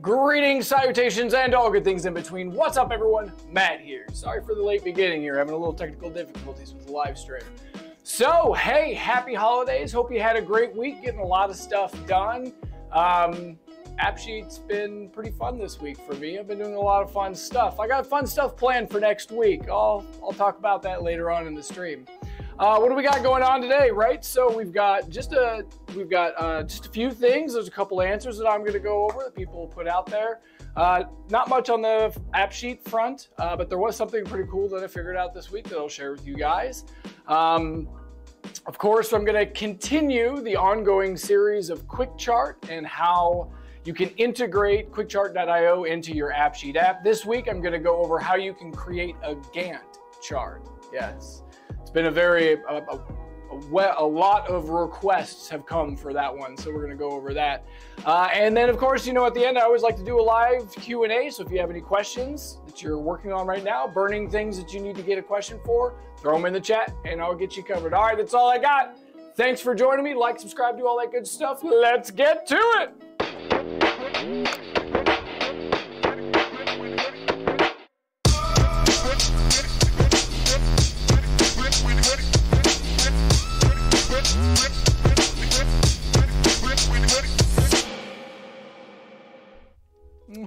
Greetings, salutations, and all good things in between. What's up, everyone? Matt here. Sorry for the late beginning here. Having a little technical difficulties with the live stream. So, hey, happy holidays. Hope you had a great week, getting a lot of stuff done. AppSheet's been pretty fun this week for me. I've been doing a lot of fun stuff. I got fun stuff planned for next week. I'll talk about that later on in the stream. What do we got going on today, right? So we've got just a few things. There's a couple answers that I'm going to go over that people put out there. Not much on the AppSheet front, but there was something pretty cool that I figured out this week that I'll share with you guys. Of course, I'm going to continue the ongoing series of QuickChart and how you can integrate QuickChart.io into your AppSheet app. This week, I'm going to go over how you can create a Gantt chart. Yes. It's been a very, a lot of requests have come for that one, so we're going to go over that. And then, of course, you know, at the end, I always like to do a live Q&A, so if you have any questions that you're working on right now, burning things that you need to get a question for, throw them in the chat, and I'll get you covered. All right, that's all I got. Thanks for joining me. Like, subscribe, do all that good stuff. Let's get to it.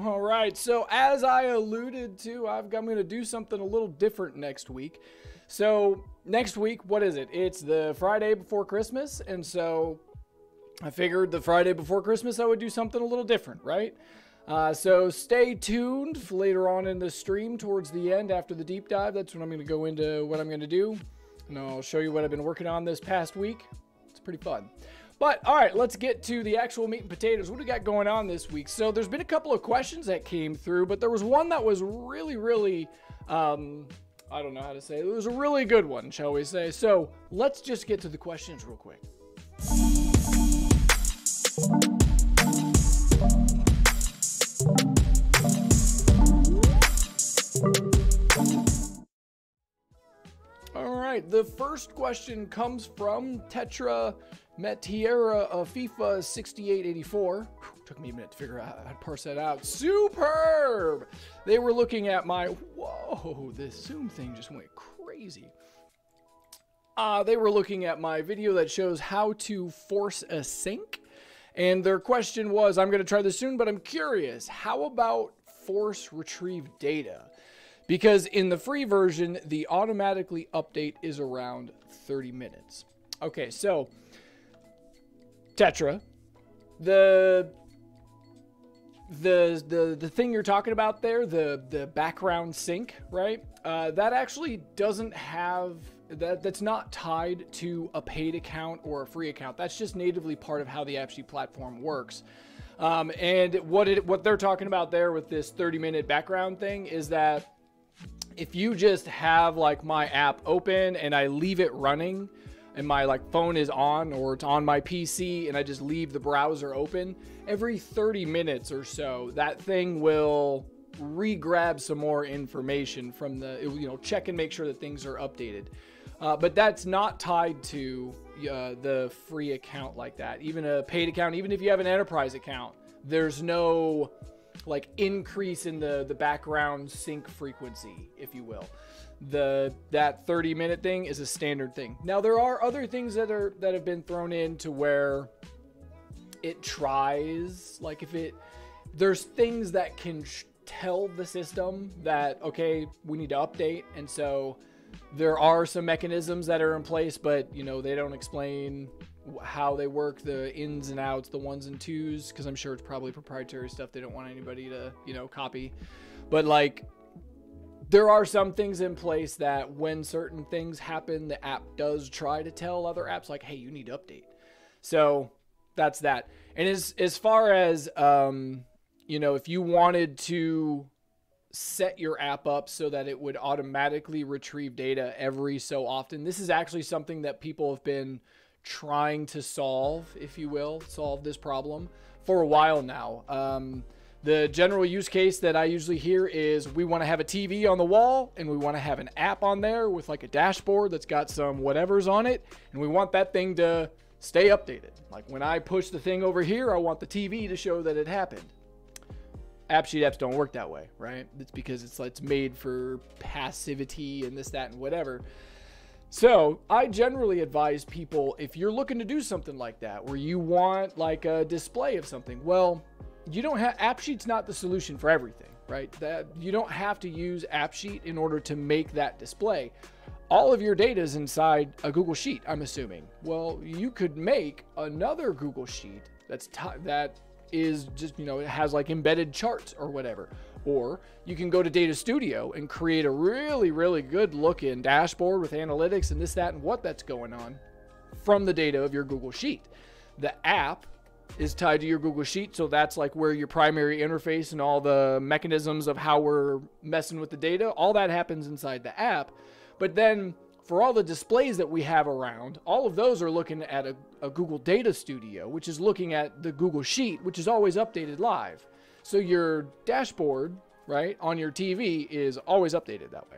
All right, so as I alluded to, I'm going to do something a little different next week. So next week, what is it? It's the Friday before Christmas, and so I figured the Friday before Christmas I would do something a little different, right? So stay tuned for later on in the stream towards the end after the deep dive. That's when I'm going to go into what I'm going to do, and I'll show you what I've been working on this past week. It's pretty fun. But, all right, let's get to the actual meat and potatoes. What do we got going on this week? So there's been a couple of questions that came through, but there was one that was really, I don't know how to say it. It was a really good one, shall we say. So let's just get to the questions real quick. All right, the first question comes from Tetra Metiera of FIFA 6884. Took me a minute to figure out how to parse that out. Superb! They were looking at my... Whoa, this Zoom thing just went crazy. They were looking at my video that shows how to force a sync. And their question was, I'm going to try this soon, but I'm curious. How about force retrieve data? Because in the free version, the automatically update is around 30 minutes. Okay, so... Tetra, the thing you're talking about there, the background sync, right? That actually doesn't have that. That's not tied to a paid account or a free account. That's just natively part of how the AppSheet platform works. And what they're talking about there with this 30-minute background thing is that if you just have like my app open and I leave it running, and my like phone is on or it's on my PC and I just leave the browser open, every 30 minutes or so, that thing will re-grab some more information from the, you know, check and make sure that things are updated. But that's not tied to the free account like that. Even a paid account, even if you have an enterprise account, there's no like increase in the background sync frequency, if you will. That 30-minute thing is a standard thing. Now there are other things that have been thrown in to where it tries, like there's things that can tell the system that, okay, we need to update, and so there are some mechanisms that are in place, but you know, they don't explain how they work, the ins and outs, the ones and twos, because I'm sure it's probably proprietary stuff they don't want anybody to, you know, copy. But like, there are some things in place that when certain things happen, the app does try to tell other apps like, hey, you need to update. So that's that. And as far as, you know, if you wanted to set your app up so that it would automatically retrieve data every so often, this is actually something that people have been trying to solve, if you will, solve this problem for a while now. The general use case that I usually hear is we want to have a TV on the wall and we want to have an app on there with like a dashboard that's got some whatevers on it. And we want that thing to stay updated. Like when I push the thing over here, I want the TV to show that it happened. AppSheet apps don't work that way, right? It's because it's made for passivity and this, that, and whatever. So I generally advise people, if you're looking to do something like that, where you want like a display of something, well, you don't have, AppSheet's not the solution for everything, right? That you don't have to use AppSheet in order to make that display. All of your data is inside a Google Sheet, I'm assuming. Well, you could make another Google Sheet that is just, you know, it has like embedded charts or whatever. Or you can go to Data Studio and create a really, really good looking dashboard with analytics and this, that, and what that's going on from the data of your Google Sheet. The app is tied to your Google Sheet. So that's like where your primary interface and all the mechanisms of how we're messing with the data, all that happens inside the app. But then for all the displays that we have around, all of those are looking at a Google Data Studio, which is looking at the Google Sheet, which is always updated live. So your dashboard, right, on your TV is always updated that way.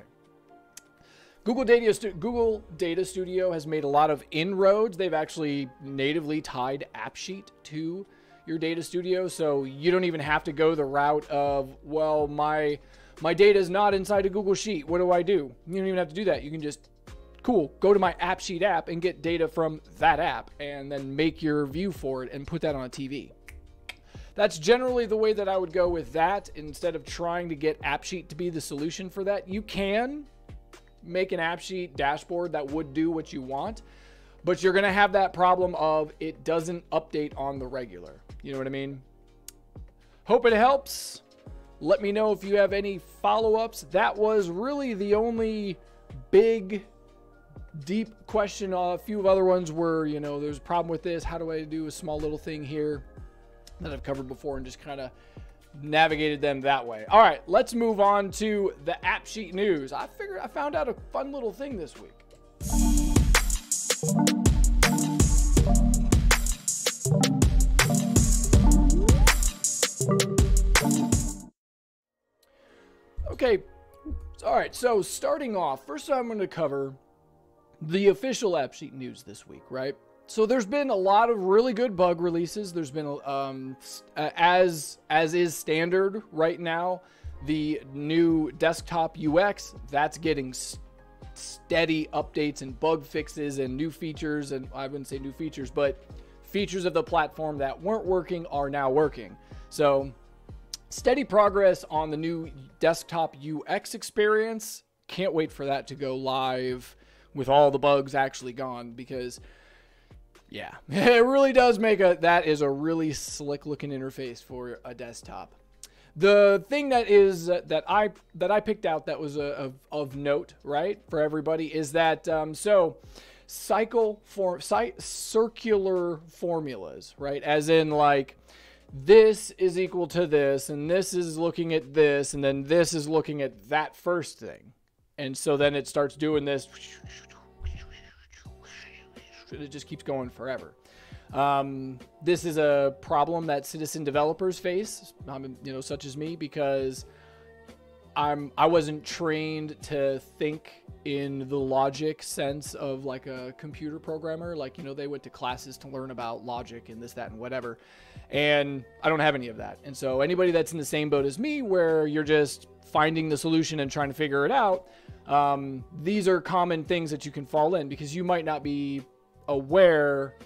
Google Data Studio has made a lot of inroads. They've actually natively tied AppSheet to your Data Studio. So you don't even have to go the route of, well, my data is not inside a Google Sheet. What do I do? You don't even have to do that. You can just, cool, go to my AppSheet app and get data from that app and then make your view for it and put that on a TV. That's generally the way that I would go with that, instead of trying to get AppSheet to be the solution for that. You can make an AppSheet dashboard that would do what you want, but you're going to have that problem of it doesn't update on the regular. You know what I mean? Hope it helps. Let me know if you have any follow-ups. That was really the only big, deep question. A few of other ones were, you know, there's a problem with this. How do I do a small little thing here that I've covered before, and just kind of navigated them that way. All right, let's move on to the AppSheet news. I figured I found out a fun little thing this week. Okay, all right, so starting off, first I'm going to cover the official AppSheet news this week, right? So there's been a lot of really good bug releases. There's been, as is standard right now, the new desktop UX, that's getting steady updates and bug fixes and new features. And I wouldn't say new features, but features of the platform that weren't working are now working. So steady progress on the new desktop UX experience. Can't wait for that to go live with all the bugs actually gone, because yeah, it really does make that is a really slick looking interface for a desktop. The thing that is, that I picked out that was of note, right, for everybody is that, so circular formulas, right? As in like, this is equal to this, and this is looking at this, and then this is looking at that first thing. And so then it starts doing this, it just keeps going forever. This is a problem that citizen developers face, you know, such as me, because I wasn't trained to think in the logic sense of like a computer programmer. Like, you know, they went to classes to learn about logic and this, that, and whatever. And I don't have any of that. And so anybody that's in the same boat as me, where you're just finding the solution and trying to figure it out, these are common things that you can fall in, because you might not be aware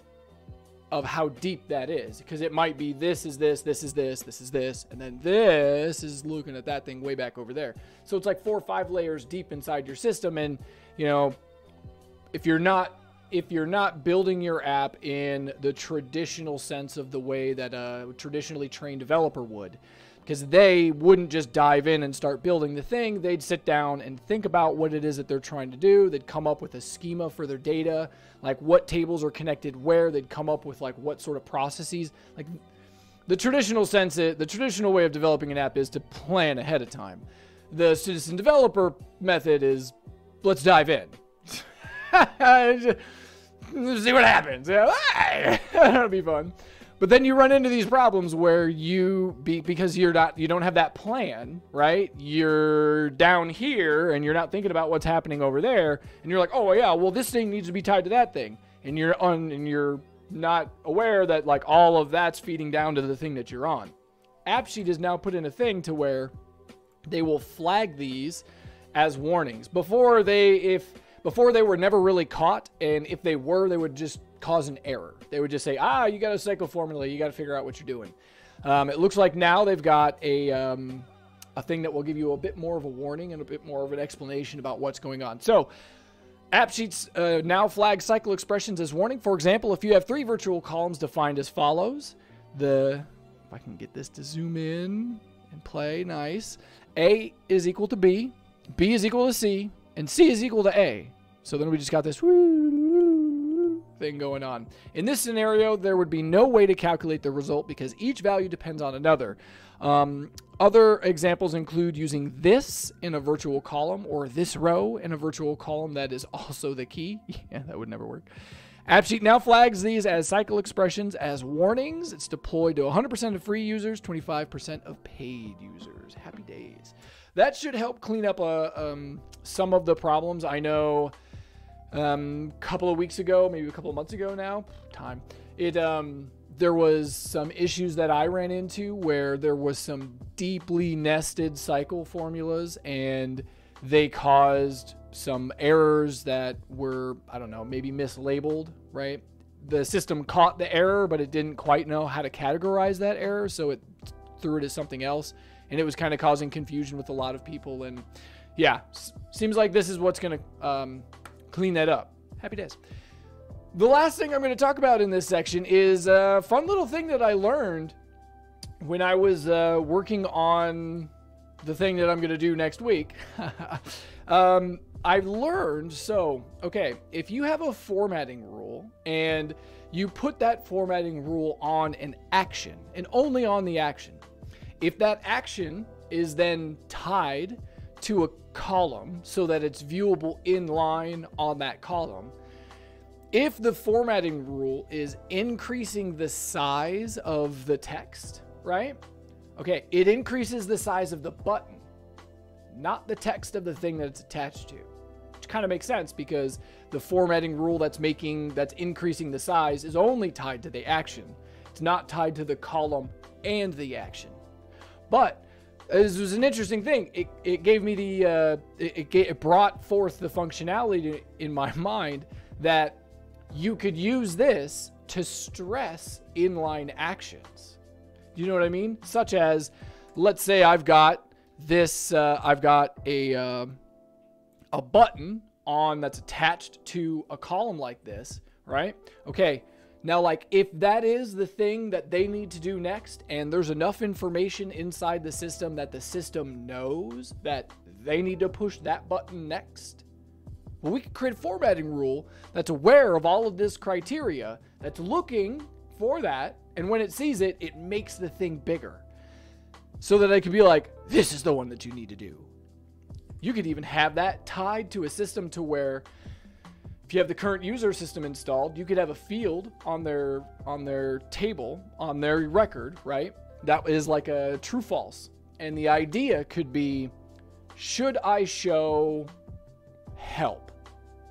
of how deep that is, because it might be this is this, this is this, this is this, and then this is looking at that thing way back over there. So it's like 4 or 5 layers deep inside your system. And you know, if you're not building your app in the traditional sense of the way that a traditionally trained developer would, because they wouldn't just dive in and start building the thing. They'd sit down and think about what it is that they're trying to do. They'd come up with a schema for their data, like what tables are connected where. They'd come up with like what sort of processes. Like the traditional sense, the traditional way of developing an app is to plan ahead of time. The citizen developer method is, let's dive in. Just see what happens. That'll be fun. But then you run into these problems where you don't have that plan, right? You're down here and you're not thinking about what's happening over there. And you're like, oh yeah, well, this thing needs to be tied to that thing. And you're not aware that like all of that's feeding down to the thing that you're on. AppSheet has now put in a thing to where they will flag these as warnings. Before they were never really caught, and if they were, they would just cause an error. They would just say, ah, you got a cycle formula, you got to figure out what you're doing. It looks like now they've got a thing that will give you a bit more of a warning and a bit more of an explanation about what's going on. So AppSheets now flag cycle expressions as warning. For example, if you have three virtual columns defined as follows, if I can get this to zoom in and play, nice. A is equal to B, B is equal to C, and C is equal to A. So then we just got this thing going on. In this scenario, there would be no way to calculate the result because each value depends on another. Other examples include using this in a virtual column or this row in a virtual column that is also the key. Yeah, that would never work. AppSheet now flags these as cycle expressions as warnings. It's deployed to 100% of free users, 25% of paid users. Happy days. That should help clean up some of the problems. I know a couple of weeks ago, maybe a couple of months ago now, there was some issues that I ran into where there was some deeply nested cycle formulas, and they caused some errors that were, I don't know, maybe mislabeled, right? The system caught the error, but it didn't quite know how to categorize that error, so it threw it as something else, and it was kind of causing confusion with a lot of people. And yeah, seems like this is what's going to clean that up. Happy days. The last thing I'm going to talk about in this section is a fun little thing that I learned when I was working on the thing that I'm going to do next week. I learned, if you have a formatting rule and you put that formatting rule on an action and only on the action, if that action is then tied to a column so that it's viewable in line on that column, if the formatting rule is increasing the size of the text, right? Okay, it increases the size of the button, not the text of the thing that it's attached to, which kind of makes sense because the formatting rule that's increasing the size is only tied to the action. It's not tied to the column and the action. But this was an interesting thing. It gave me the, it brought forth the functionality in my mind that you could use this to stress inline actions. Do you know what I mean? Such as, let's say I've got this, I've got a button on that's attached to a column like this, right? Okay, now like if that is the thing that they need to do next, and there's enough information inside the system that the system knows that they need to push that button next, well, we could create a formatting rule that's aware of all of this criteria, that's looking for that, and when it sees it, it makes the thing bigger. So that I could be like, this is the one that you need to do. You could even have that tied to a system to where if you have the current user system installed, you could have a field on their table, on their record, right? That is like a true false. And the idea could be, should I show help?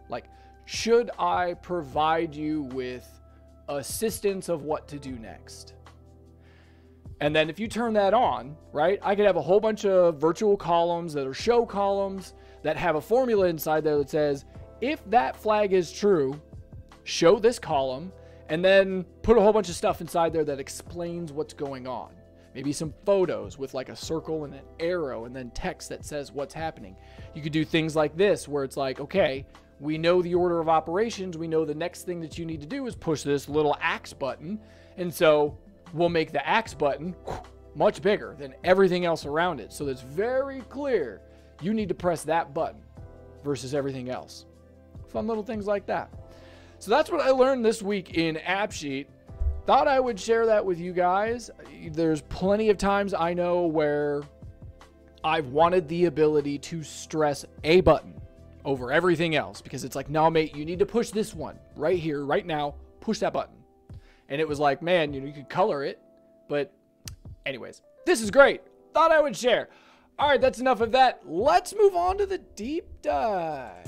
Like, should I provide you with assistance of what to do next? And then if you turn that on, right, I could have a whole bunch of virtual columns that are show columns that have a formula inside there that says, if that flag is true, show this column, and then put a whole bunch of stuff inside there that explains what's going on. Maybe some photos with like a circle and an arrow and then text that says what's happening. You could do things like this where it's like, okay, we know the order of operations. We know the next thing that you need to do is push this little axe button. And so we'll make the axe button much bigger than everything else around it. So that's very clear. You need to press that button versus everything else. Fun little things like that. So that's what I learned this week in AppSheet. Thought I would share that with you guys. There's plenty of times I know where I've wanted the ability to stress a button over everything else because it's like, no, mate, you need to push this one right here, right now, push that button. And it was like, man, you know, you could color it. But anyways, this is great. Thought I would share. All right, that's enough of that. Let's move on to the deep dive.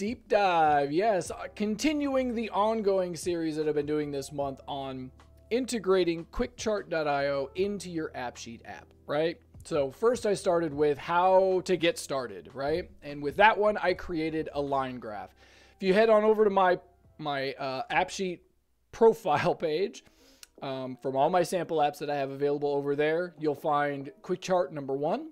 deep dive. Yes, continuing the ongoing series that I've been doing this month on integrating QuickChart.io into your AppSheet app, right? So first I started with how to get started, right? And with that one, I created a line graph. If you head on over to my AppSheet profile page, from all my sample apps that I have available over there, you'll find QuickChart number 1.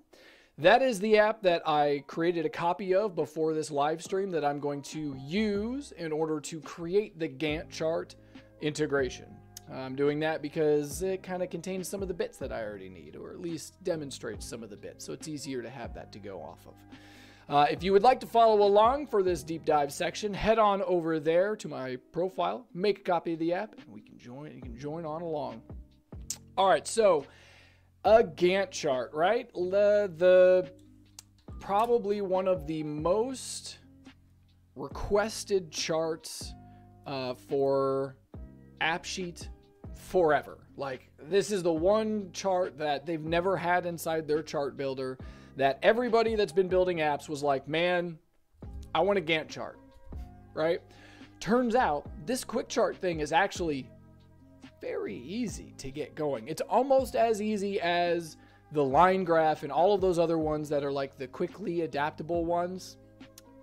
That is the app that I created a copy of before this live stream that I'm going to use in order to create the Gantt chart integration. I'm doing that because it kind of contains some of the bits that I already need, or at least demonstrates some of the bits, so it's easier to have that to go off of. If you would like to follow along for this deep dive section, head on over there to my profile, make a copy of the app, and we can join. You can join on along. All right, so a Gantt chart, right? The probably one of the most requested charts for AppSheet forever. Like, this is the one chart that they've never had inside their chart builder that everybody that's been building apps was like, man, I want a Gantt chart, right? Turns out this quick chart thing is actually very easy to get going. It's almost as easy as the line graph and all of those other ones that are like the quickly adaptable ones.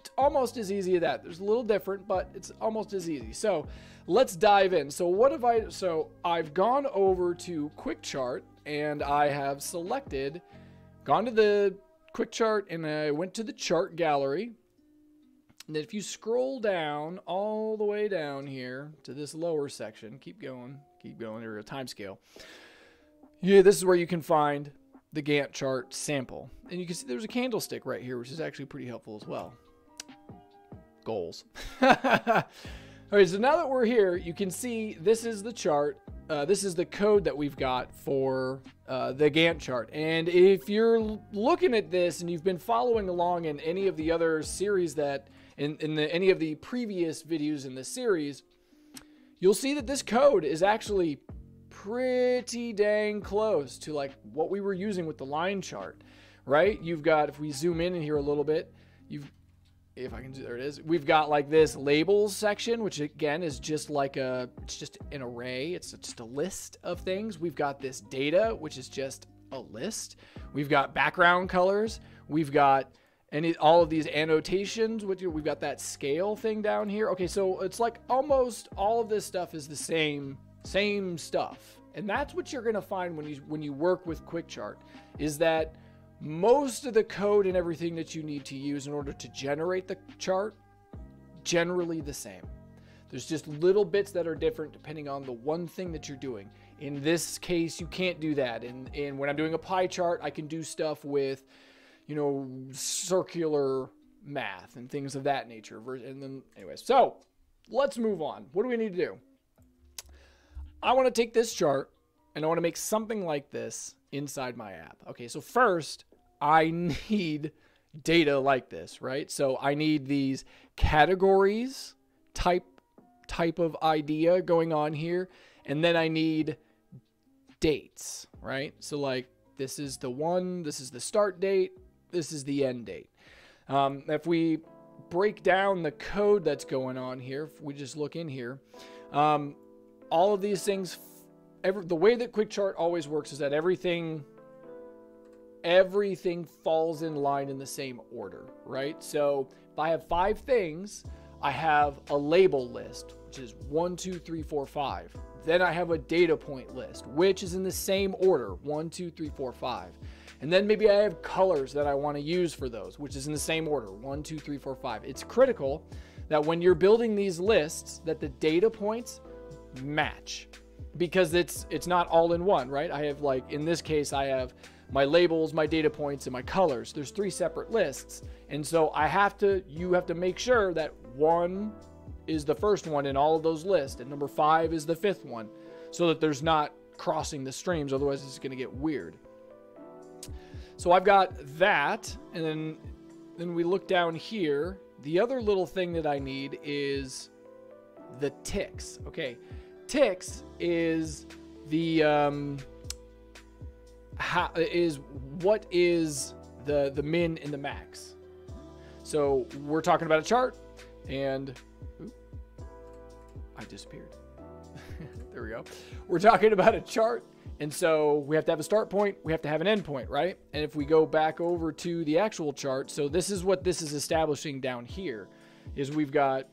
It's almost as easy as that. There's a little different, but it's almost as easy. So let's dive in. So what have I, so I've gone over to quick chart and I have selected, gone to the quick chart and I went to the chart gallery. And if you scroll down all the way down here to this lower section, keep going, or a timescale. Yeah, this is where you can find the Gantt chart sample. And you can see there's a candlestick right here, which is actually pretty helpful as well. Goals. All right, so now that we're here, you can see this is the chart. This is the code that we've got for the Gantt chart. And if you're looking at this and you've been following along in any of the other series that any of the previous videos in the series, you'll see that this code is actually pretty dang close to like what we were using with the line chart, right? You've got, if we zoom in here a little bit, if I can do, there it is. We've got like this labels section, which again is just like a, it's just an array. It's just a list of things. We've got this data, which is just a list. We've got background colors. We've got all of these annotations. We've got that scale thing down here. Okay, so it's like almost all of this stuff is the same stuff. And that's what you're gonna find when you work with QuickChart, is that most of the code and everything that you need to use in order to generate the chart, generally the same. There's just little bits that are different depending on the one thing that you're doing. In this case, you can't do that. And when I'm doing a pie chart, I can do stuff with, you know, circular math and things of that nature. And then anyways, so let's move on. What do we need to do? I want to take this chart and I want to make something like this inside my app. Okay, so first I need data like this, right? So I need these categories type of idea going on here, and then I need dates, right? So like this is the one, this is the start date, this is the end date. If we break down the code that's going on here, if we just look in here, all of these things, the way that QuickChart always works is that everything falls in line in the same order, right? So if I have 5 things, I have a label list, which is 1, 2, 3, 4, 5. Then I have a data point list, which is in the same order, 1, 2, 3, 4, 5. And then maybe I have colors that I want to use for those, which is in the same order, 1, 2, 3, 4, 5. It's critical that when you're building these lists, that the data points match, because it's not all in one, right? I have, like in this case, I have my labels, my data points, and my colors. There's 3 separate lists. And so you have to make sure that 1 is the first one in all of those lists and number 5 is the 5th one, so that there's not crossing the streams. Otherwise it's going to get weird. So I've got that. And then we look down here. The other little thing that I need is the ticks. Okay. Ticks is the what is the min and the max. So we're talking about a chart. And ooh, I disappeared. There we go. We're talking about a chart. And so we have to have a start point. We have to have an end point, right? And if we go back over to the actual chart, so this is what this is establishing down here is we've got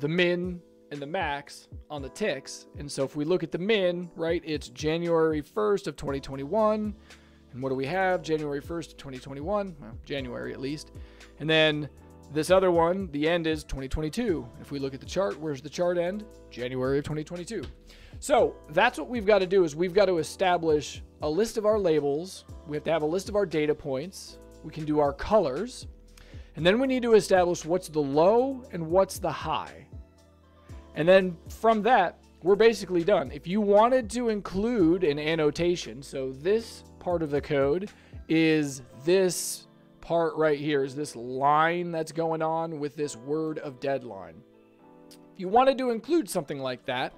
the min and the max on the ticks. And so if we look at the min, right, it's January 1st of 2021. And what do we have? January 1st of 2021, well, January at least. And then this other one, the end is 2022. If we look at the chart, where's the chart end? January of 2022. So that's what we've got to do is we've got to establish a list of our labels. We have to have a list of our data points. We can do our colors. And then we need to establish what's the low and what's the high. And then from that, we're basically done. If you wanted to include an annotation, so this part of the code is this part right here, is this line that's going on with this word of deadline. If you wanted to include something like that,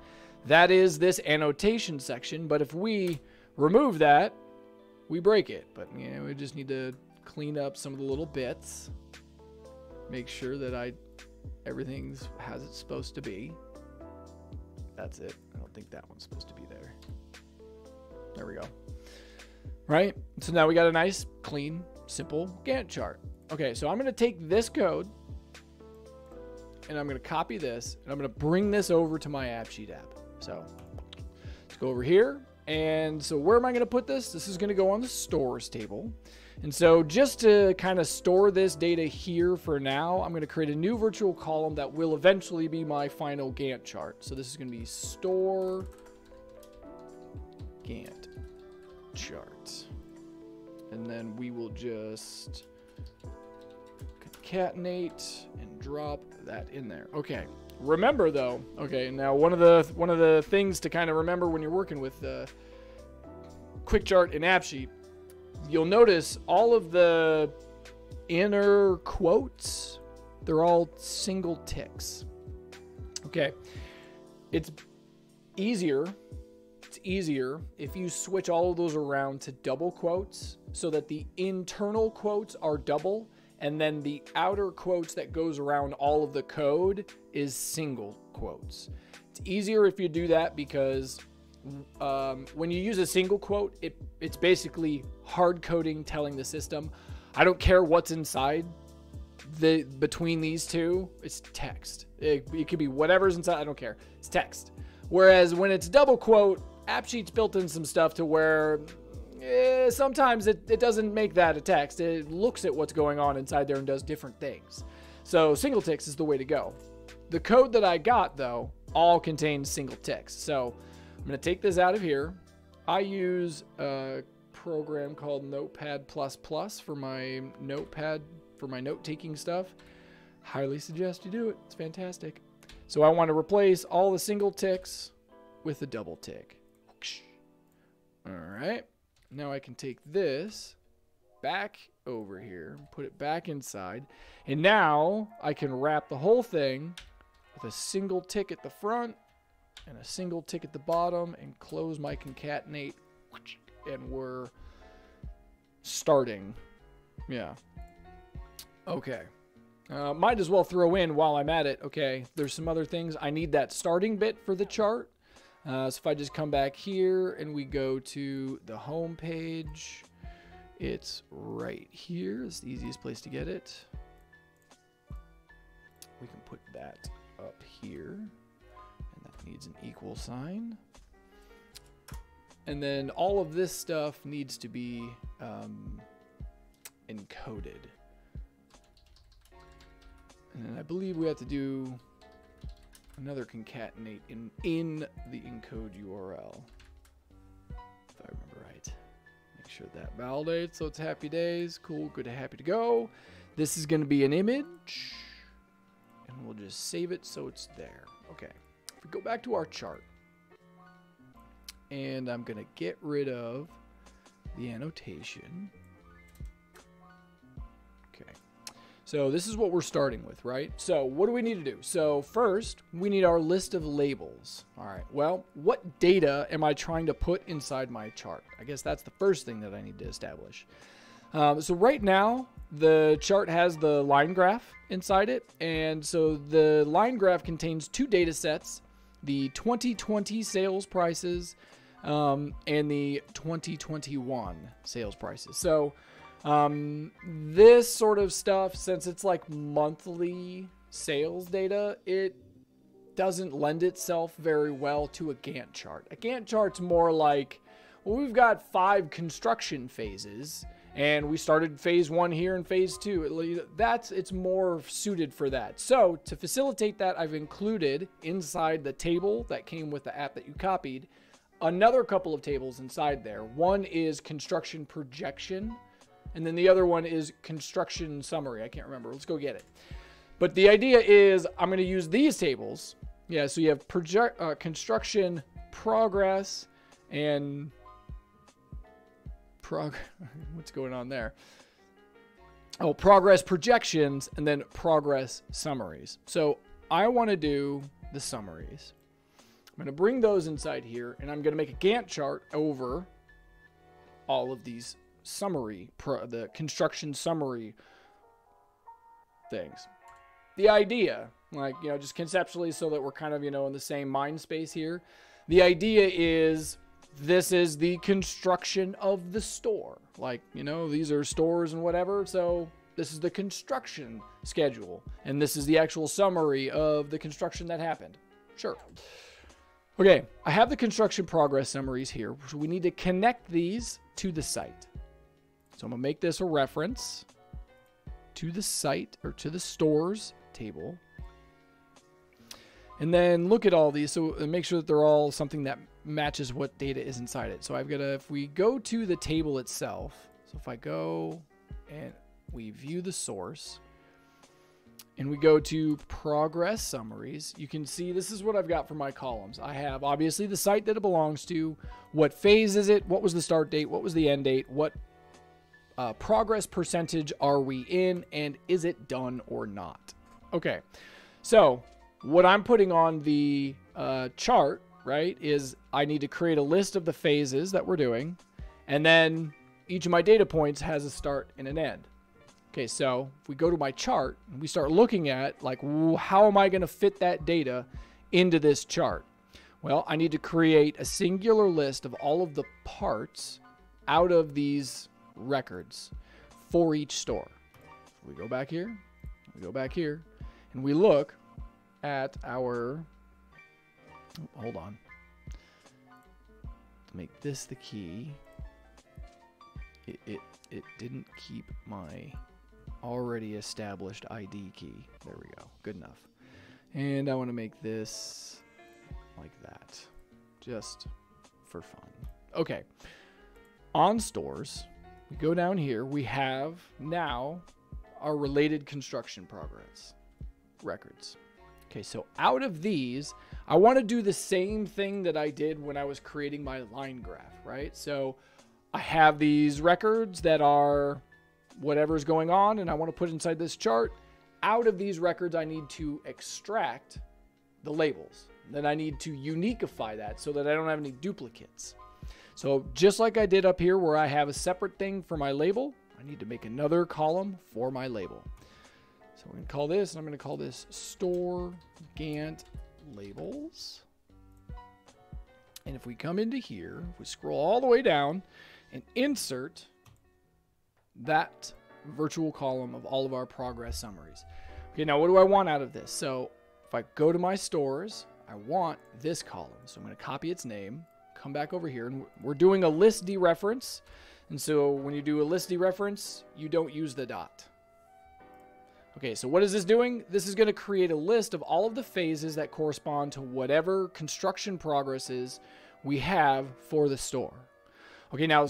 that is this annotation section. But if we remove that, we break it. But you know, we just need to clean up some of the little bits, make sure that everything's as it's supposed to be. That's it. I don't think that one's supposed to be there. There we go. Right? So now we got a nice, clean, simple Gantt chart. Okay, so I'm going to take this code and I'm going to copy this and I'm going to bring this over to my AppSheet app. So let's go over here. And so where am I going to put this? This is going to go on the stores table. And so just to kind of store this data here for now, I'm going to create a new virtual column that will eventually be my final Gantt chart. So this is going to be store Gantt chart. And then we will just concatenate and drop that in there. Okay. Remember though, okay, now one of the things to kind of remember when you're working with QuickChart and AppSheet, you'll notice all of the inner quotes, they're all single ticks. Okay, it's easier if you switch all of those around to double quotes so that the internal quotes are double and then the outer quotes that goes around all of the code is single quotes. It's easier if you do that because when you use a single quote, it's basically hard coding telling the system, I don't care what's inside between these two, it's text. It could be whatever's inside, I don't care, it's text. Whereas when it's double quote, AppSheet's built in some stuff to where sometimes it doesn't make that a text. It looks at what's going on inside there and does different things. So single ticks is the way to go. The code that I got though, all contains single ticks. So I'm going to take this out of here. I use a program called Notepad++ for my note-taking stuff. Highly suggest you do it. It's fantastic. So I want to replace all the single ticks with a double tick. All right. Now I can take this back over here and put it back inside. And now I can wrap the whole thing with a single tick at the front and a single tick at the bottom and close my concatenate. And we're starting. Yeah. Okay. Might as well throw in while I'm at it. Okay. There's some other things. I need that starting bit for the chart. So if I just come back here and we go to the home page, it's right here. It's the easiest place to get it. We can put that up here and that needs an equal sign. And then all of this stuff needs to be encoded. And then I believe we have to do another concatenate in the encode URL, if I remember right. Make sure that validates, so it's happy days. Cool, good, happy to go. This is going to be an image, and we'll just save it so it's there. Okay, if we go back to our chart, and I'm going to get rid of the annotation. Okay. So this is what we're starting with, right? So what do we need to do? So first, we need our list of labels. All right, well, what data am I trying to put inside my chart? I guess that's the first thing that I need to establish. So right now, the chart has the line graph inside it. And so the line graph contains two data sets, the 2020 sales prices and the 2021 sales prices. So this sort of stuff, since it's like monthly sales data, it doesn't lend itself very well to a Gantt chart. A Gantt chart's more like, well, we've got 5 construction phases and we started phase 1 here and phase 2. It's more suited for that. So to facilitate that, I've included inside the table that came with the app that you copied, another couple of tables inside there. One is construction projection, and then the other one is construction summary. I can't remember. Let's go get it. But the idea is I'm going to use these tables. Yeah, so you have construction progress and what's going on there? Oh, progress projections and then progress summaries. So I want to do the summaries. I'm going to bring those inside here, and I'm going to make a Gantt chart over all of these summary, the construction summary things. The idea, like, you know, just conceptually, so that we're kind of, you know, in the same mind space here. The idea is this is the construction of the store. Like, you know, these are stores and whatever. So this is the construction schedule, and this is the actual summary of the construction that happened. Sure. Okay. I have the construction progress summaries here. So we need to connect these to the site. So I'm gonna make this a reference to the site, or to the stores table, and then look at all these. So make sure that they're all something that matches what data is inside it. So I've got to, if we go to the table itself, so if I go and we view the source and we go to progress summaries, you can see this is what I've got for my columns. I have obviously the site that it belongs to, what phase is it, what was the start date, what was the end date, what progress percentage are we in, and is it done or not? Okay, so what I'm putting on the chart, right, is I need to create a list of the phases that we're doing, and then each of my data points has a start and an end. Okay, so if we go to my chart and we start looking at, like, how am I going to fit that data into this chart? Well, I need to create a singular list of all of the parts out of these records for each store. So we go back here, we go back here, and we look at our, oh, hold on, make this the key. It didn't keep my already established ID key. There we go, good enough. And I want to make this like that, just for fun. Okay, on stores, we go down here, we have now our related construction progress records. Okay, so out of these, I want to do the same thing that I did when I was creating my line graph, right? So I have these records that are whatever's going on, and I want to put inside this chart. Out of these records, I need to extract the labels. Then I need to uniqueify that so that I don't have any duplicates. So just like I did up here where I have a separate thing for my label, I need to make another column for my label. So we're going to call this, and I'm going to call this store Gantt labels. And if we come into here, if we scroll all the way down and insert that virtual column of all of our progress summaries. Okay, now what do I want out of this? So if I go to my stores, I want this column. So I'm going to copy its name, come back over here, and we're doing a list dereference. And so when you do a list dereference, you don't use the dot. Okay, so what is this doing? This is going to create a list of all of the phases that correspond to whatever construction progresses we have for the store. Okay, now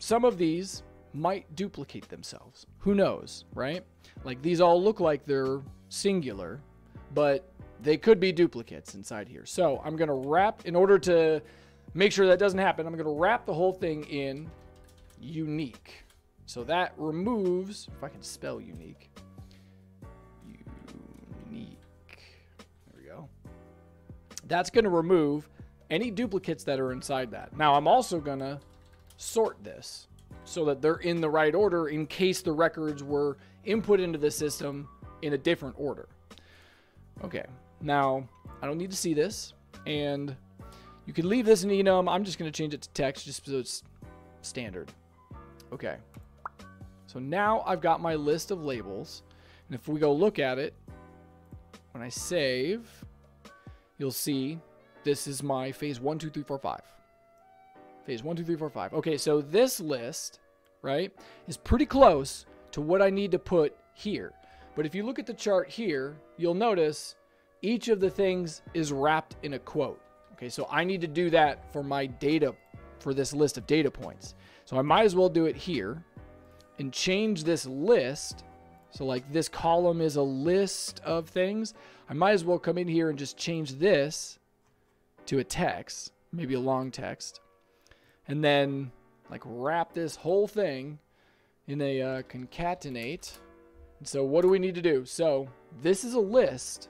some of these might duplicate themselves. Who knows, right? Like, these all look like they're singular, but they could be duplicates inside here. So I'm going to wrap, in order to make sure that doesn't happen, I'm going to wrap the whole thing in unique. So that removes, if I can spell unique. That's going to remove any duplicates that are inside that. Now I'm also going to sort this. so that they're in the right order in case the records were input into the system in a different order. Okay, now I don't need to see this, and you can leave this in enum. I'm just going to change it to text just so it's standard. Okay, so now I've got my list of labels, and if we go look at it, when I save, you'll see this is my phase 1, 2, 3, 4, 5. Phase 1, 2, 3, 4, 5. Okay, so this list, right, is pretty close to what I need to put here. But if you look at the chart here, you'll notice each of the things is wrapped in a quote. Okay, so I need to do that for my data, for this list of data points. So I might as well do it here and change this list. So like this column is a list of things. I might as well come in here and just change this to a text, maybe a long text, and then like wrap this whole thing in a concatenate. So what do we need to do? So this is a list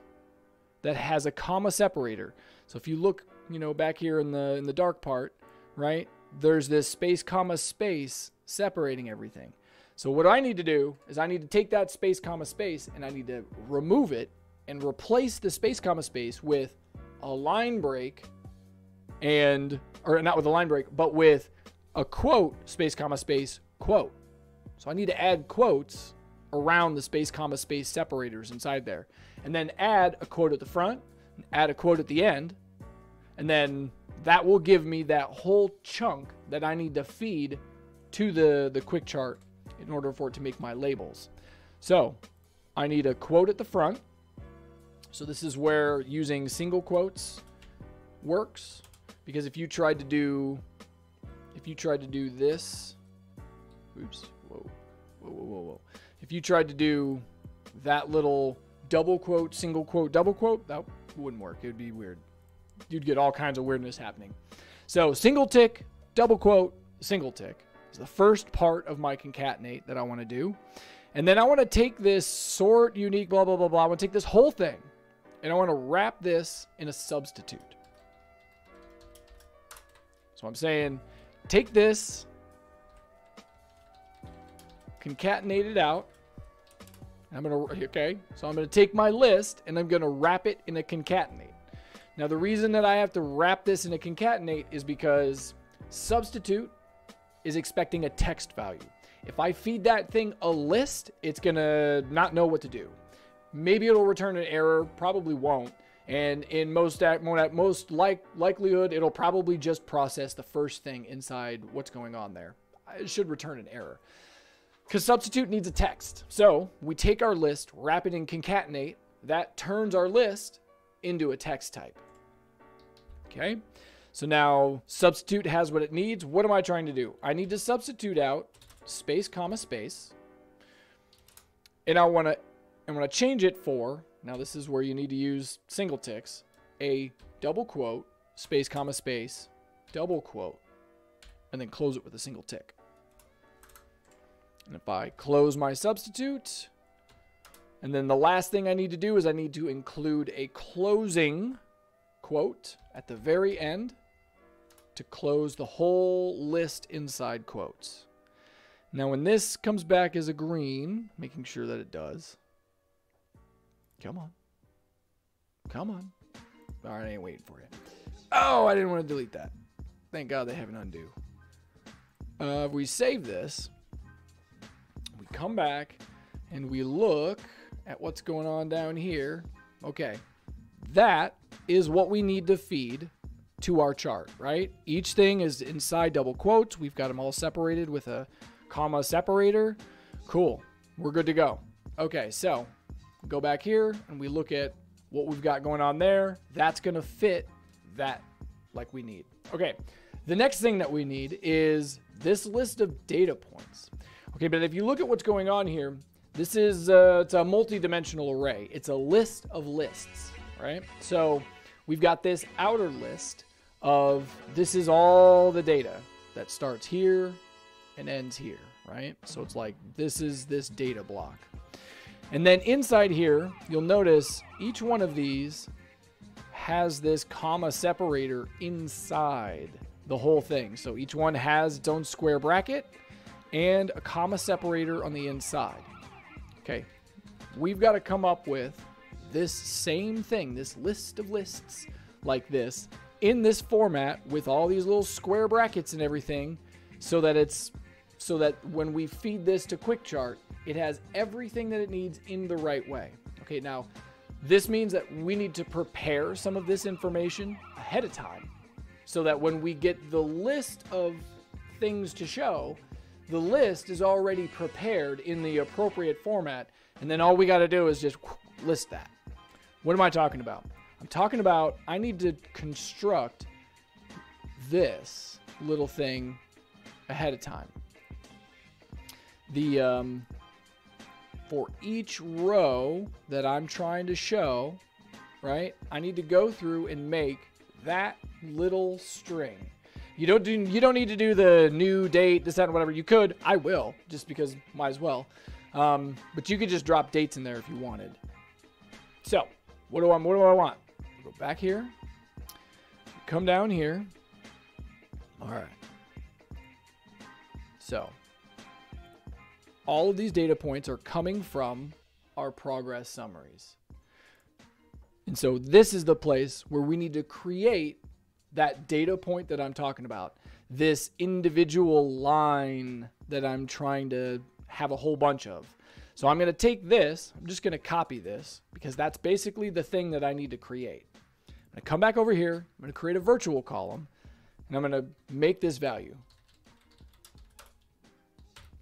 that has a comma separator. So if you look, you know, back here in the dark part, right, there's this space, comma, space separating everything. So what I need to do is I need to take that space, comma, space, and I need to remove it and replace the space, comma, space with a line break and, or not with a line break, but with a quote, space, comma, space, quote. So I need to add quotes around the space, comma, space separators inside there, and then add a quote at the front, and add a quote at the end, and then that will give me that whole chunk that I need to feed to the quick chart in order for it to make my labels. So I need a quote at the front. So this is where using single quotes works, because if you tried to do this, oops, whoa, whoa, whoa, whoa, whoa. If you tried to do that little double quote, single quote, double quote, that wouldn't work. It would be weird. You'd get all kinds of weirdness happening. So single tick, double quote, single tick is the first part of my concatenate that I want to do. And then I want to take this sort, unique, blah, blah, blah, blah. I want to take this whole thing and I want to wrap this in a substitute. So I'm saying, take this, concatenate it out. I'm going to, okay, so I'm going to take my list and I'm going to wrap it in a concatenate. Now, the reason that I have to wrap this in a concatenate is because substitute is expecting a text value. If I feed that thing a list, it's going to not know what to do. Maybe it'll return an error, probably won't. And in most likelihood, it'll probably just process the first thing inside what's going on there. It should return an error, because substitute needs a text. So we take our list, wrap it in concatenate. That turns our list into a text type. Okay, so now substitute has what it needs. What am I trying to do? I need to substitute out space, comma, space. And I want to change it for, now this is where you need to use single ticks, a double quote, space, comma, space, double quote, and then close it with a single tick. And if I close my substitute, and then the last thing I need to do is I need to include a closing quote at the very end to close the whole list inside quotes. Now, when this comes back as a green, making sure that it does. Come on. Come on. All right, I ain't waiting for you. Oh, I didn't want to delete that. Thank God they have an undo. If we save this, come back and we look at what's going on down here. Okay, that is what we need to feed to our chart, right? Each thing is inside double quotes. We've got them all separated with a comma separator. Cool, we're good to go. Okay, so go back here and we look at what we've got going on there. That's gonna fit that like we need. Okay, the next thing that we need is this list of data points. Okay, but if you look at what's going on here, this is it's a multi-dimensional array. It's a list of lists, right? So we've got this outer list of, this is all the data that starts here and ends here, right? So it's like, this is this data block. And then inside here, you'll notice each one of these has this comma separator inside the whole thing. So each one has its own square bracket, and a comma separator on the inside. Okay, we've got to come up with this same thing, this list of lists like this, in this format with all these little square brackets and everything, so that it's, so that when we feed this to QuickChart, it has everything that it needs in the right way. Okay, now this means that we need to prepare some of this information ahead of time, so that when we get the list of things to show, the list is already prepared in the appropriate format, and then all we got to do is just list that. What am I talking about? I'm talking about I need to construct this little thing ahead of time. The for each row that I'm trying to show, right, I need to go through and make that little string. You don't need to do the new date, this, that, and whatever. You could, I will, just because might as well. But you could just drop dates in there if you wanted. So, what do I want? Go back here. Come down here. All right. So, all of these data points are coming from our progress summaries. And so this is the place where we need to create that data point that I'm talking about, this individual line that I'm trying to have a whole bunch of. So I'm going to take this, I'm just going to copy this, because that's basically the thing that I need to create. I'm going to come back over here, I'm going to create a virtual column, and I'm going to make this value.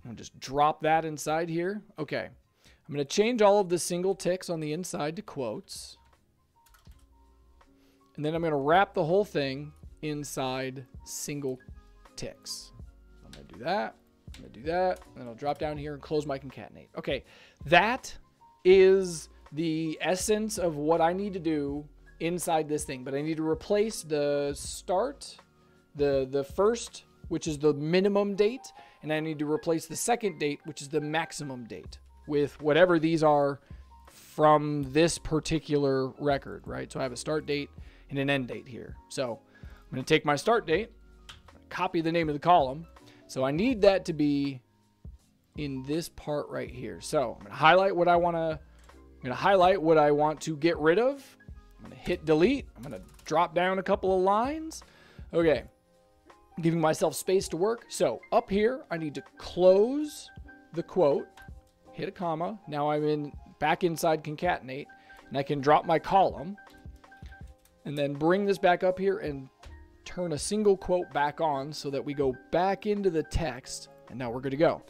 I'm going to just drop that inside here. Okay, I'm going to change all of the single ticks on the inside to quotes. And then I'm going to wrap the whole thing inside single ticks. I'm going to do that. I'm going to do that. And then I'll drop down here and close my concatenate. Okay. That is the essence of what I need to do inside this thing. But I need to replace the start, the first, which is the minimum date. And I need to replace the second date, which is the maximum date, with whatever these are from this particular record, right? So I have a start date and an end date here. So I'm going to take my start date, copy the name of the column. So I need that to be in this part right here. So I'm going to highlight what I want to, I'm going to highlight what I want to get rid of. I'm going to hit delete. I'm going to drop down a couple of lines. Okay. I'm giving myself space to work. So up here, I need to close the quote, hit a comma. Now I'm in back inside concatenate, and I can drop my column. And then bring this back up here and turn a single quote back on so that we go back into the text. And now we're good to go.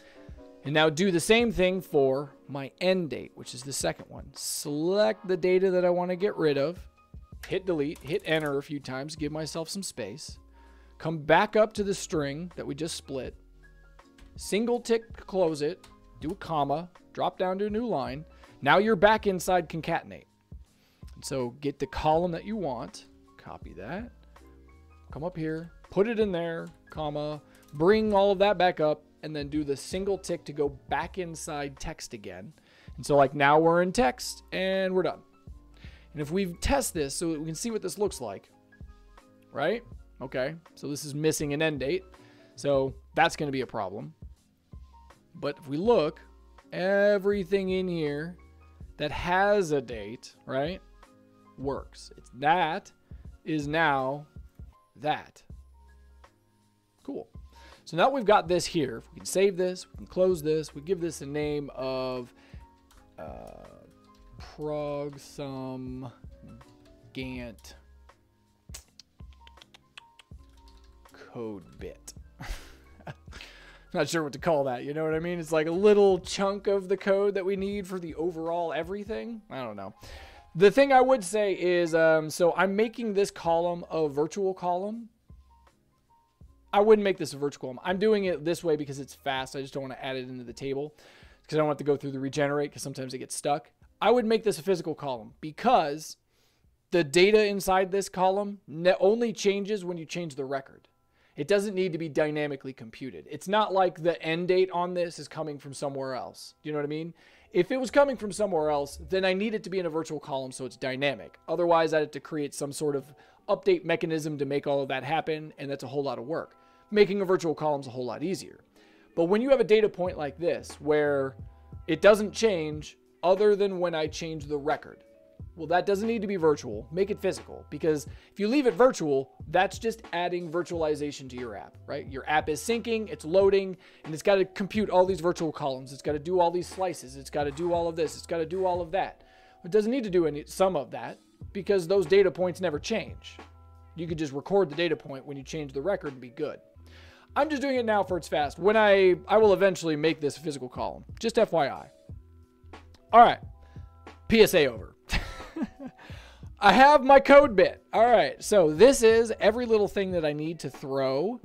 And now do the same thing for my end date, which is the second one. Select the data that I want to get rid of. Hit delete. Hit enter a few times. Give myself some space. Come back up to the string that we just split. Single tick to close it. Do a comma. Drop down to a new line. Now you're back inside concatenate. So get the column that you want, copy that, come up here, put it in there, comma, bring all of that back up, and then do the single tick to go back inside text again. And so like now we're in text and we're done. And if we test this so we can see what this looks like, right? Okay, so this is missing an end date. So that's going to be a problem. But if we look, everything in here that has a date, right? Works. It's that is now that. Cool. So now we've got this here. If we can save this, we can close this, we give this a name of prog sum Gantt code bit. Not sure what to call that, you know what I mean? It's like a little chunk of the code that we need for the overall everything. I don't know. The thing I would say is, so I'm making this column a virtual column. I wouldn't make this a virtual column. I'm doing it this way because it's fast. I just don't want to add it into the table because I don't want to go through the regenerate because sometimes it gets stuck. I would make this a physical column because the data inside this column only changes when you change the record. It doesn't need to be dynamically computed. It's not like the end date on this is coming from somewhere else. Do you know what I mean? If it was coming from somewhere else, then I need it to be in a virtual column so it's dynamic. Otherwise, I'd have to create some sort of update mechanism to make all of that happen, and that's a whole lot of work. Making a virtual column is a whole lot easier. But when you have a data point like this, where it doesn't change other than when I change the record, well, that doesn't need to be virtual. Make it physical, because if you leave it virtual, that's just adding virtualization to your app, right? Your app is syncing, it's loading, and it's got to compute all these virtual columns. It's got to do all these slices. It's got to do all of this. It's got to do all of that. It doesn't need to do some of that, because those data points never change. You could just record the data point when you change the record and be good. I'm just doing it now for it's fast. When I will eventually make this a physical column, just FYI. All right, PSA over. I have my code bit. All right, so this is every little thing that I need to throw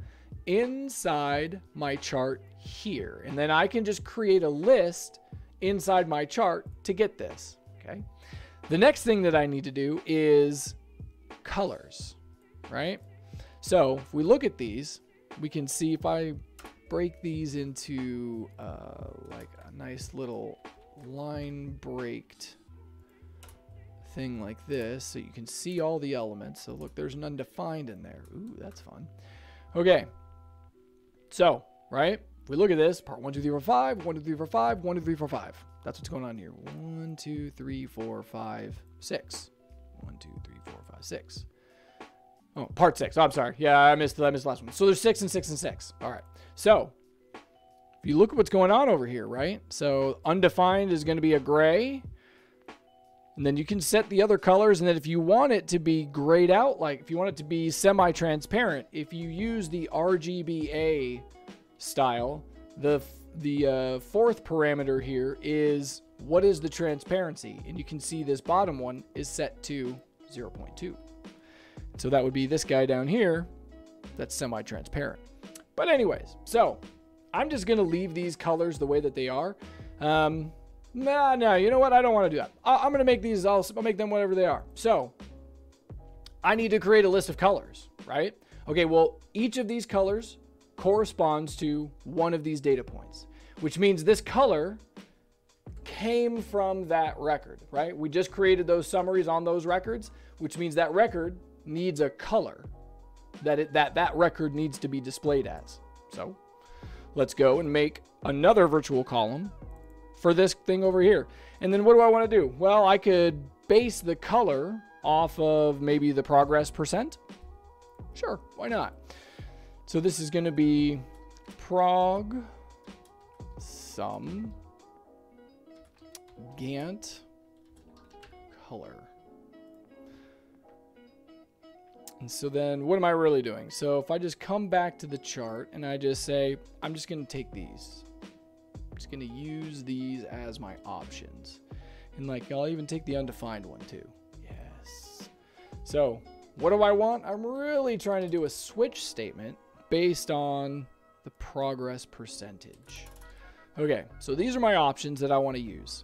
inside my chart here. And then I can just create a list inside my chart to get this, okay? The next thing that I need to do is colors, right? So if we look at these, we can see if I break these into like a nice little line breaked thing like this, so you can see all the elements. So look, there's an undefined in there. Ooh, that's fun. Okay. So, right? If we look at this, part 1, 2, 3, 4, 5, 1, 2, 3, 4, 5, 1, 2, 3, 4, 5. That's what's going on here. 1, 2, 3, 4, 5, 6. 1, 2, 3, 4, 5, 6. Oh, part 6. Oh, I'm sorry. Yeah, I missed the last one. So there's 6 and 6 and 6. All right. So if you look at what's going on over here, right? So undefined is going to be a gray. And then you can set the other colors. And then if you want it to be grayed out, like if you want it to be semi-transparent, if you use the RGBA style, the fourth parameter here is what is the transparency? And you can see this bottom one is set to 0.2. So that would be this guy down here that's semi-transparent. But anyways, so I'm just going to leave these colors the way that they are. No, you know what? I don't want to do that. I'm going to make these, I'll make them whatever they are. So I need to create a list of colors, right? Okay, well, each of these colors corresponds to one of these data points, which means this color came from that record, right? We just created those summaries on those records, which means that record needs a color that that record needs to be displayed as. So let's go and make another virtual column for this thing over here. And then what do I want to do? Well, I could base the color off of maybe the progress percent. Sure, why not? So this is going to be prog sum Gantt color. And so then what am I really doing? So if I just come back to the chart and I just say, I'm just going to take these. I'm just going to use these as my options. And like, I'll even take the undefined one too. Yes. So what do I want? I'm really trying to do a switch statement based on the progress percentage. Okay. So these are my options that I want to use.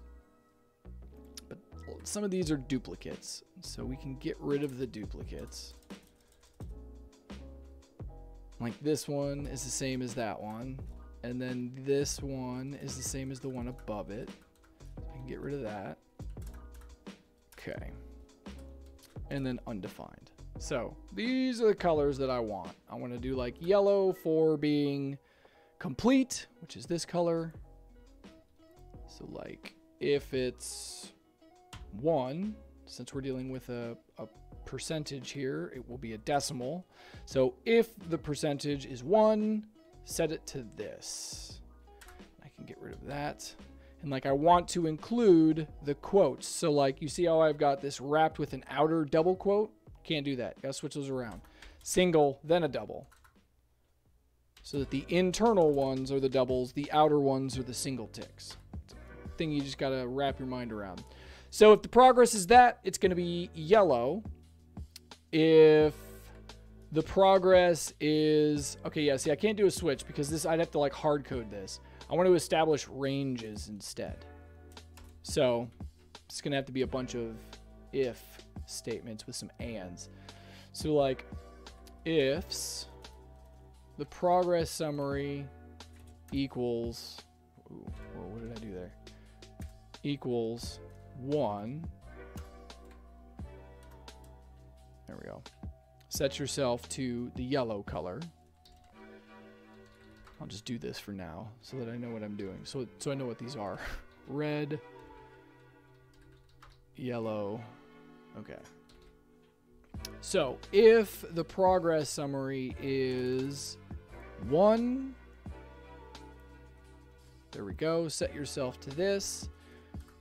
But some of these are duplicates. So we can get rid of the duplicates. Like this one is the same as that one. And then this one is the same as the one above it. I can get rid of that. Okay. And then undefined. So these are the colors that I want. I want to do like yellow for being complete, which is this color. So like if it's 1, since we're dealing with a percentage here, it will be a decimal. So if the percentage is 1, set it to this. I can get rid of that. And like, I want to include the quotes. So like, you see how I've got this wrapped with an outer double quote? Can't do that. Gotta switch those around. Single, then a double. So that the internal ones are the doubles, the outer ones are the single ticks. It's a thing you just gotta wrap your mind around. So if the progress is that, it's going to be yellow. If the progress is, okay, yeah, see, I can't do a switch because this, I'd have to like hard code this. I want to establish ranges instead. So it's going to have to be a bunch of if statements with some ands. So like ifs, the progress summary equals, ooh, whoa, what did I do there? Equals 1. There we go. Set yourself to the yellow color. I'll just do this for now so that I know what I'm doing. So I know what these are. Red, yellow, okay. So if the progress summary is 1, there we go, set yourself to this.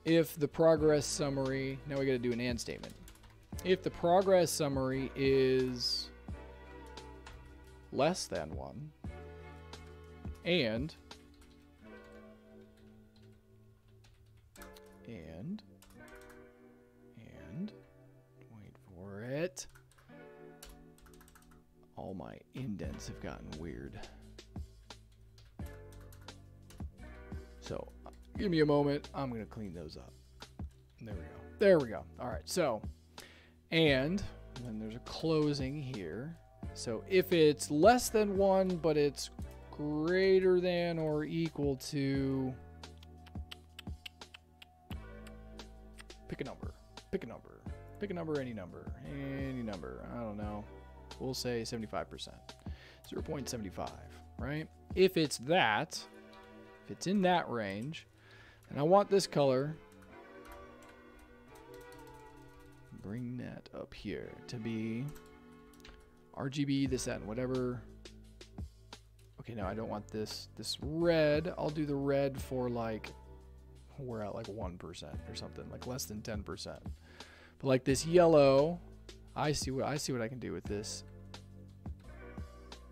If the progress summary, now we gotta do an and statement. If the progress summary is less than 1, and, wait for it. All my indents have gotten weird. So give me a moment. I'm going to clean those up. There we go. There we go. All right. So, and then there's a closing here. So if it's less than 1, but it's greater than or equal to, pick a number, any number. I don't know. We'll say 75%, 0.75, right? If it's that, if it's in that range, and I want this color, bring that up here to be RGB, this, that, and whatever. Okay, no, I don't want this red. I'll do the red for like, we're at like 1% or something, like less than 10%. But like this yellow, I see what I can do with this.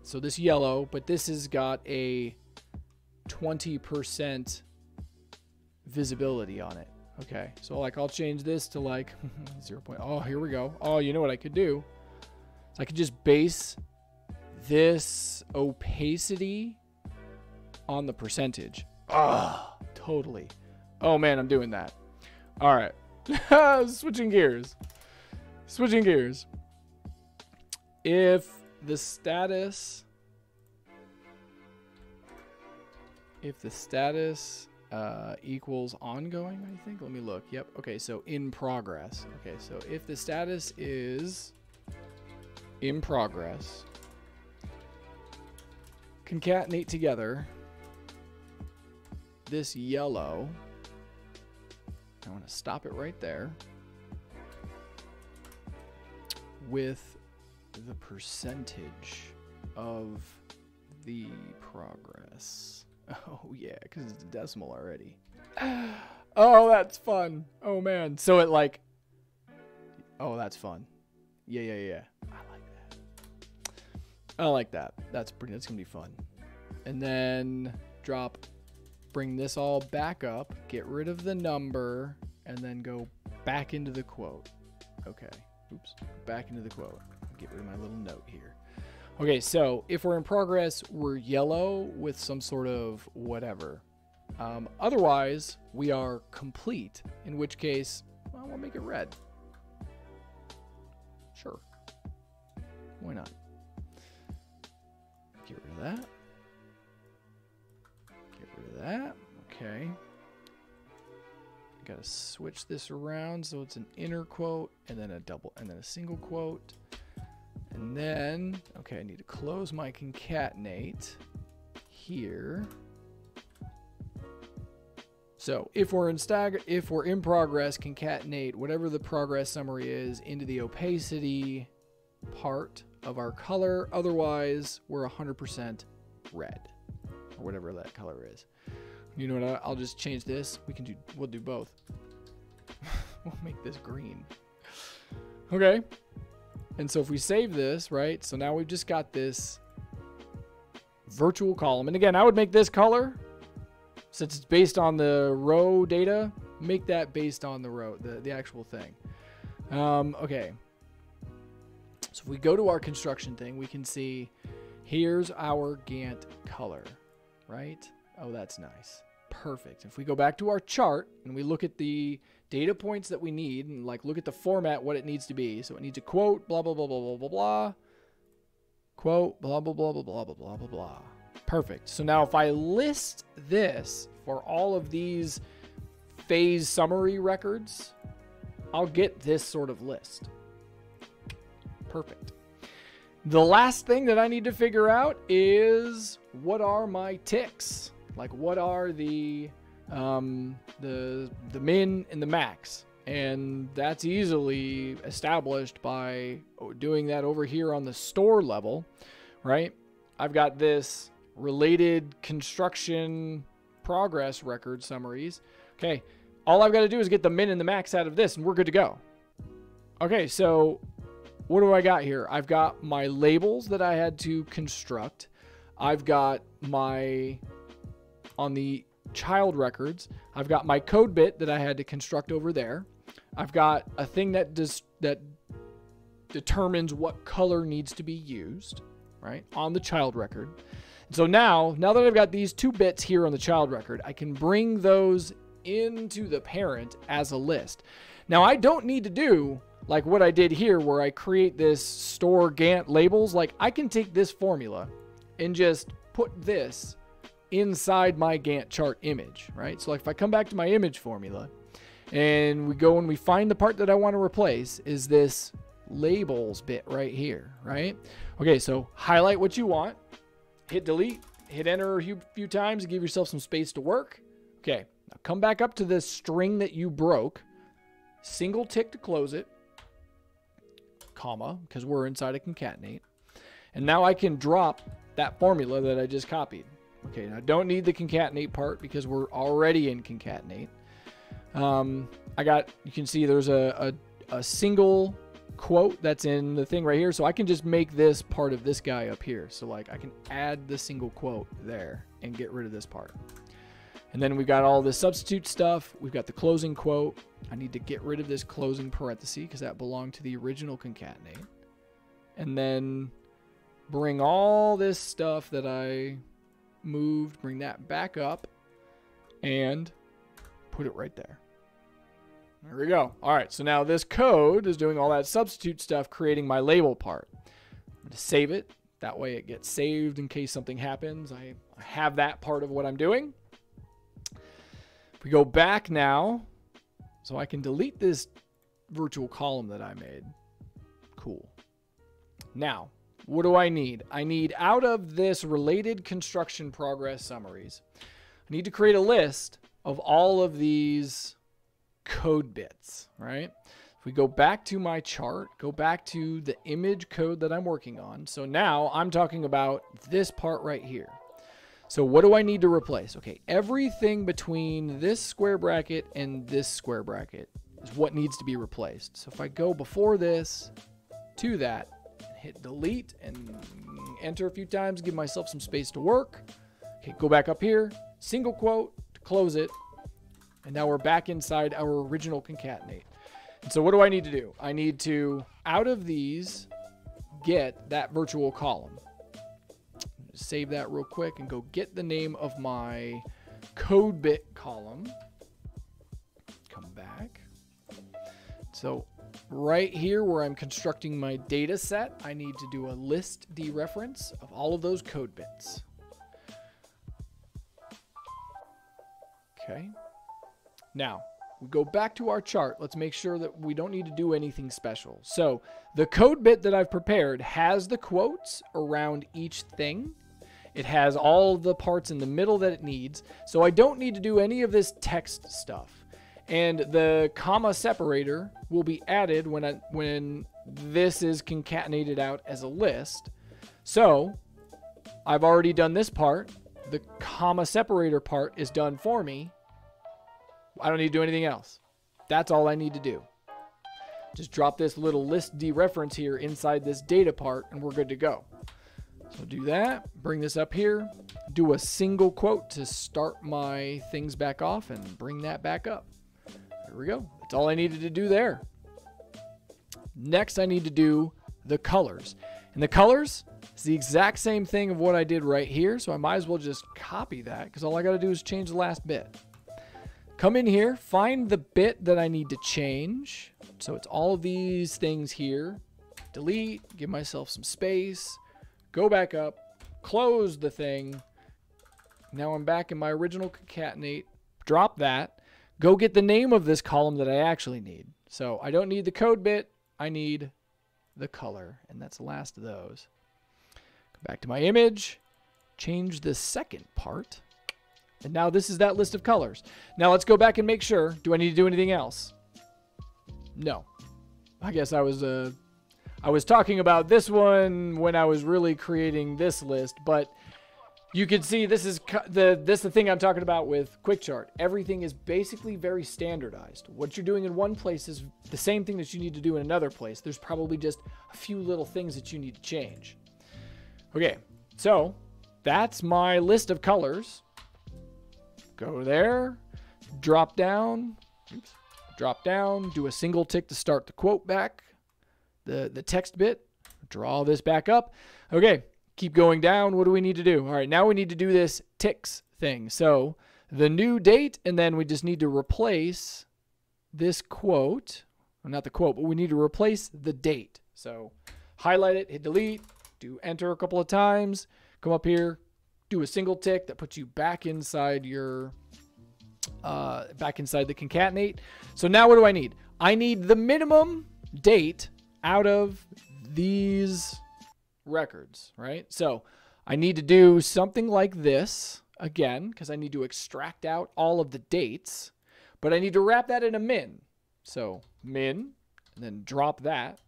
So this yellow, but this has got a 20% visibility on it. Okay, so like I'll change this to like 0. Oh, here we go. Oh, you know what I could do? I could just base this opacity on the percentage. Ah, oh, totally. Oh man, I'm doing that. All right, switching gears. If the status equals ongoing, I think, let me look. Yep, okay, so in progress. Okay, so if the status is in progress, concatenate together this yellow. I want to stop it right there with the percentage of the progress. Oh yeah, because it's a decimal already. Oh, that's fun. Oh man. So it like, oh, that's fun. Yeah. I like that. That's gonna be fun. And then bring this all back up, get rid of the number, and then go back into the quote. Okay, oops, back into the quote. Get rid of my little note here. Okay, so if we're in progress, we're yellow with some sort of whatever. Otherwise, we are complete, in which case, well, we'll make it red. Sure, why not? Get rid of that. Get rid of that. Okay. Got to switch this around so it's an inner quote and then a double and then a single quote. And then, okay, I need to close my concatenate here. So if we're in progress, concatenate whatever the progress summary is into the opacity part of our color. Otherwise, we're 100% red, or whatever that color is. You know what? I'll just change this. We'll do both. We'll make this green. Okay. And so if we save this, right? So now we've just got this virtual column. And again, I would make this color, since it's based on the row data, make that based on the row, the actual thing. Okay. So if we go to our construction thing, we can see here's our Gantt color, right? Oh, that's nice. Perfect. If we go back to our chart and we look at the data points that we need and like look at the format, what it needs to be. So it needs a quote, blah, blah, blah, blah, blah, blah, blah. Quote, blah, blah, blah, blah, blah, blah, blah, blah, blah. Perfect. So now if I list this for all of these phase summary records, I'll get this sort of list. Perfect. The last thing that I need to figure out is what are my ticks? Like, what are the min and the max? And that's easily established by doing that over here on the store level, right? I've got this related construction progress record summaries. Okay, all I've got to do is get the min and the max out of this and we're good to go. Okay, so what do I got here? I've got my labels that I had to construct. I've got my, on the child records, I've got my code bit that I had to construct over there. I've got a thing that determines what color needs to be used, right, on the child record. And so now that I've got these two bits here on the child record, I can bring those into the parent as a list. Now I don't need to do like what I did here where I create this store Gantt labels. Like, I can take this formula and just put this inside my Gantt chart image, right? So like if I come back to my image formula and we go and we find the part that I want to replace, is this labels bit right here, right? Okay, so highlight what you want, hit delete, hit enter a few times, give yourself some space to work. Okay, now come back up to this string that you broke, single tick to close it, comma, because we're inside a concatenate. And now I can drop that formula that I just copied. Okay, now I don't need the concatenate part because we're already in concatenate. I got, you can see there's a single quote that's in the thing right here. So I can just make this part of this guy up here. So like I can add the single quote there and get rid of this part. And then we've got all this substitute stuff. We've got the closing quote. I need to get rid of this closing parenthesis because that belonged to the original concatenate. And then bring all this stuff that I moved, bring that back up and put it right there. There we go. All right, so now this code is doing all that substitute stuff, creating my label part. I'm going to save it. That way it gets saved in case something happens. I have that part of what I'm doing. If we go back now, so I can delete this virtual column that I made. Cool. Now, what do I need? I need, out of this related construction progress summaries, I need to create a list of all of these code bits, right? If we go back to my chart, go back to the image code that I'm working on. So now I'm talking about this part right here. So what do I need to replace? Okay, everything between this square bracket and this square bracket is what needs to be replaced. So if I go before this to that, hit delete and enter a few times, give myself some space to work. Okay, go back up here, single quote to close it. And now we're back inside our original concatenate. And so what do I need to do? I need to, out of these, get that virtual column. Save that real quick and go get the name of my code bit column. Come back. So right here where I'm constructing my data set, I need to do a list dereference of all of those code bits. Okay. Now, we go back to our chart. Let's make sure that we don't need to do anything special. So the code bit that I've prepared has the quotes around each thing. It has all the parts in the middle that it needs. So I don't need to do any of this text stuff. And the comma separator will be added when this is concatenated out as a list. So I've already done this part. The comma separator part is done for me. I don't need to do anything else. That's all I need to do. Just drop this little list dereference here inside this data part and we're good to go. So do that, bring this up here, do a single quote to start my things back off and bring that back up. There we go. That's all I needed to do there. Next, I need to do the colors. And the colors is the exact same thing of what I did right here. So I might as well just copy that because all I got to do is change the last bit. Come in here, find the bit that I need to change. So it's all of these things here. Delete, give myself some space, go back up, close the thing. Now I'm back in my original concatenate. Drop that. Go get the name of this column that I actually need. So I don't need the code bit. I need the color, and that's the last of those. Go back to my image, change the second part, and now this is that list of colors. Now let's go back and make sure. Do I need to do anything else? No. I guess I was talking about this one when I was really creating this list, but you can see this is the thing I'm talking about with QuickChart. Everything is basically very standardized. What you're doing in one place is the same thing that you need to do in another place. There's probably just a few little things that you need to change. Okay, so that's my list of colors. Go there, drop down, oops, drop down, do a single tick to start the quote back, the text bit, draw this back up. Okay, keep going down. What do we need to do? All right, now we need to do this ticks thing. So the new date, and then we just need to replace this quote, well, not the quote, but we need to replace the date. So highlight it, hit delete, do enter a couple of times, come up here, do a single tick that puts you back inside your back inside the concatenate. So now what do I need? I need the minimum date out of these records, right? So I need to do something like this again, because I need to extract out all of the dates, but I need to wrap that in a min. So min, and then drop that.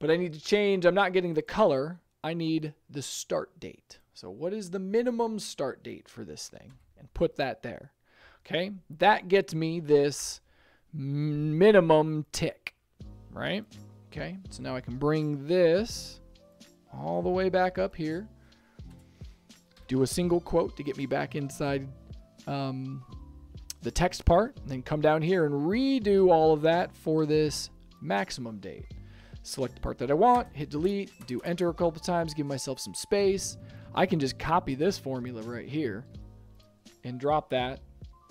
But I need to change, I'm not getting the color, I need the start date. So what is the minimum start date for this thing? And put that there. Okay, that gets me this minimum tick, right? Okay, so now I can bring this all the way back up here. Do a single quote to get me back inside the text part, and then come down here and redo all of that for this maximum date. Select the part that I want, hit delete, do enter a couple of times, give myself some space. I can just copy this formula right here and drop that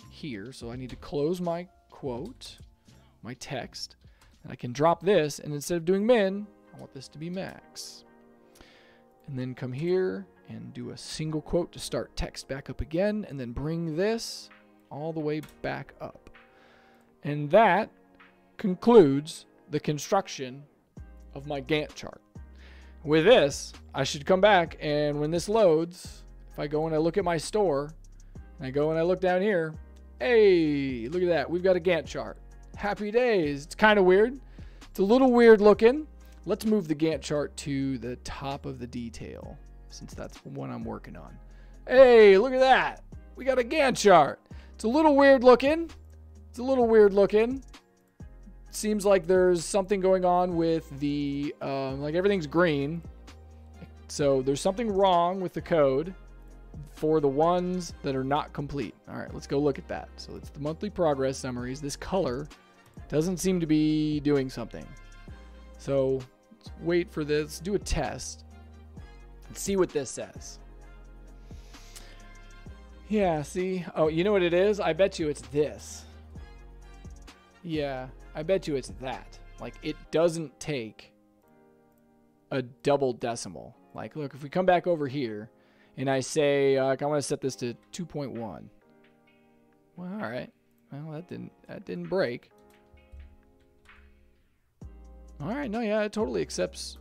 here. So I need to close my quote, my text, and I can drop this, and instead of doing min, I want this to be max. And then come here and do a single quote to start text back up again, and then bring this all the way back up. And that concludes the construction of my Gantt chart. With this, I should come back, and when this loads, if I go and I look at my store, and I go and I look down here, hey, look at that. We've got a Gantt chart. Happy days. It's kind of weird. It's a little weird looking. Let's move the Gantt chart to the top of the detail, since that's the one I'm working on. Hey, look at that. We got a Gantt chart. It's a little weird looking. It's a little weird looking. It seems like there's something going on with the, like everything's green. So there's something wrong with the code for the ones that are not complete. All right, let's go look at that. So it's the monthly progress summaries. This color doesn't seem to be doing something. So let's wait for this, do a test and see what this says. Yeah, see, oh, you know what it is? I bet you it's this. Yeah, I bet you it's that. Like, it doesn't take a double decimal. Like, look, if we come back over here and I say, I want to set this to 2.1. Well, all right. Well, that didn't break. All right, no, yeah, it totally accepts.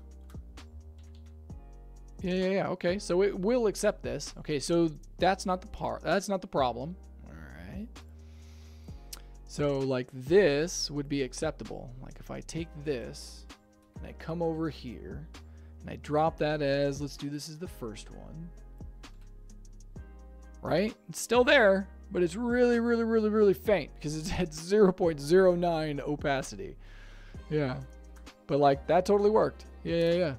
Yeah, okay, so it will accept this. Okay, so that's not the part, that's not the problem. All right. So like this would be acceptable. Like if I take this and I come over here and I drop that as, let's do this as the first one. Right, it's still there, but it's really, really, really, really faint because it's at 0.09 opacity. Yeah. But like that totally worked. Yeah.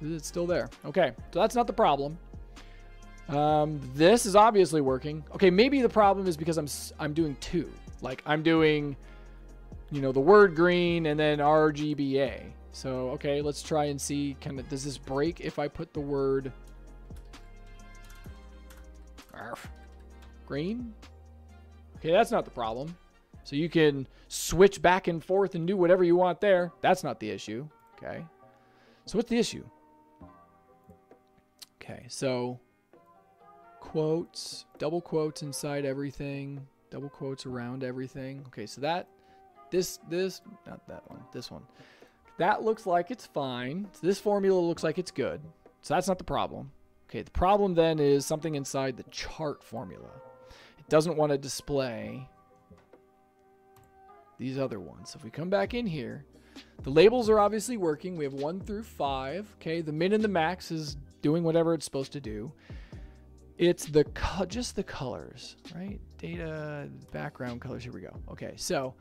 It's still there. Okay, so that's not the problem. This is obviously working. Okay, maybe the problem is because I'm doing two. Like I'm doing, you know, the word green and then RGBA. So okay, let's try and see. Does this break if I put the word green? Okay, that's not the problem. So you can switch back and forth and do whatever you want there. That's not the issue. Okay. So what's the issue? Okay. So quotes, double quotes inside everything, double quotes around everything. Okay. So that, this, not that one, this one, That looks like it's fine. This formula looks like it's good. So that's not the problem. Okay, the problem then is something inside the chart formula. It doesn't want to display these other ones. So if we come back in here, the labels are obviously working. We have 1 through 5. Okay, the min and the max is doing whatever it's supposed to do. It's the just the colors, right? Data, background colors, here we go. Okay, so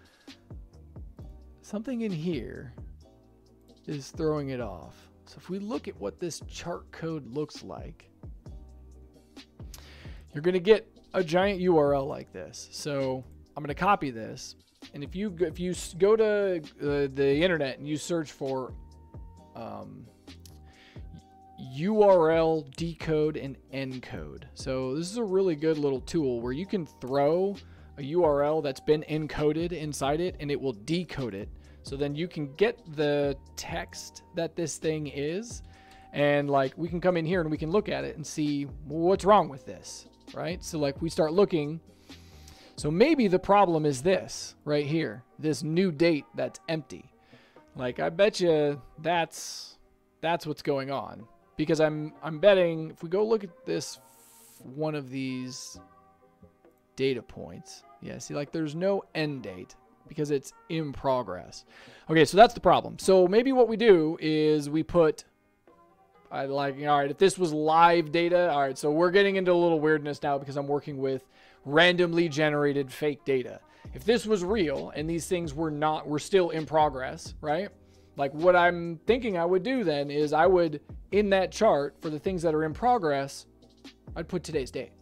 something in here is throwing it off. So if we look at what this chart code looks like, you're gonna get a giant URL like this. So I'm gonna copy this. And if you go to the internet and you search for URL decode and encode. So this is a really good little tool where you can throw a URL that's been encoded inside it and it will decode it. So then you can get the text that this thing is, and like we can come in here and we can look at it and see what's wrong with this, right? So like we start looking. So maybe the problem is this right here, this new date that's empty. Like I bet you that's what's going on, because I'm betting if we go look at this one of these data points, yeah, see, like there's no end date because it's in progress. Okay, so that's the problem. So maybe what we do is we put, I like, all right, if this was live data, all right, so we're getting into a little weirdness now because I'm working with randomly generated fake data. If this was real and these things were not, were still in progress, right? Like what I'm thinking I would do then is I would, in that chart for the things that are in progress, I'd put today's date.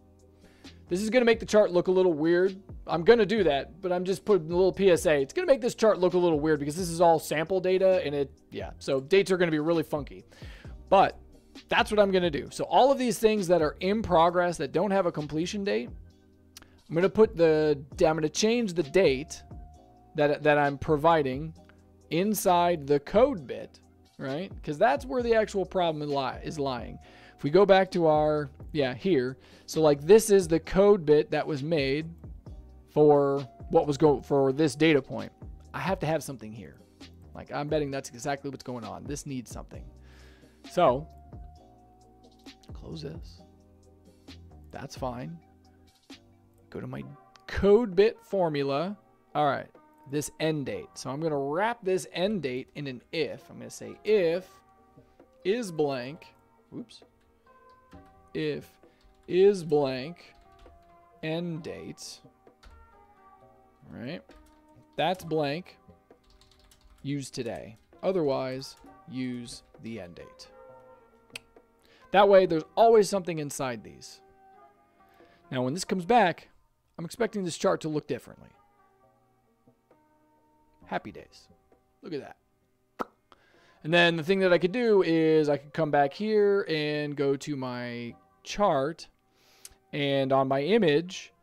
This is gonna make the chart look a little weird. I'm gonna do that, but I'm just putting a little PSA. It's gonna make this chart look a little weird because this is all sample data and it, yeah. So dates are gonna be really funky, but that's what I'm gonna do. So all of these things that are in progress that don't have a completion date, I'm gonna change the date that I'm providing inside the code bit, right? Because that's where the actual problem is lying. If we go back to our, yeah, here. So like this is the code bit that was made for what was going for this data point. I have to have something here. Like I'm betting that's exactly what's going on. This needs something. So close this. That's fine. Go to my code bit formula. All right, this end date. So I'm going to wrap this end date in an if. I'm going to say if is blank, oops, if is blank end date, all right, that's blank, use today. Otherwise, use the end date. That way, there's always something inside these. Now, when this comes back, I'm expecting this chart to look differently. Happy days. Look at that. And then the thing that I could do is I could come back here and go to my chart, and on my image,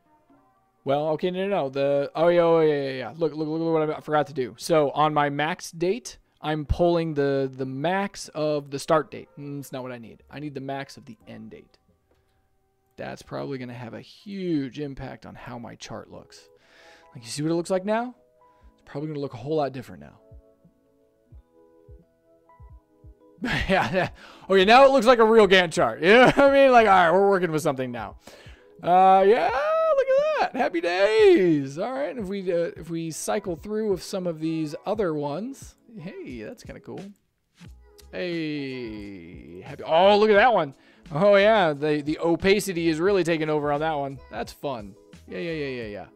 well, okay, no. The, oh yeah. Look what I forgot to do. So on my max date, I'm pulling the max of the start date. That's not what I need. I need the max of the end date. That's probably going to have a huge impact on how my chart looks. Like, you see what it looks like now? Probably gonna look a whole lot different now. Yeah. Okay, now it looks like a real Gantt chart. You know what I mean? Like, all right, we're working with something now. Yeah, look at that. Happy days. All right, if we cycle through with some of these other ones, hey, that's kind of cool. Hey, happy. Oh, look at that one. Oh yeah, the opacity is really taking over on that one. That's fun. Yeah.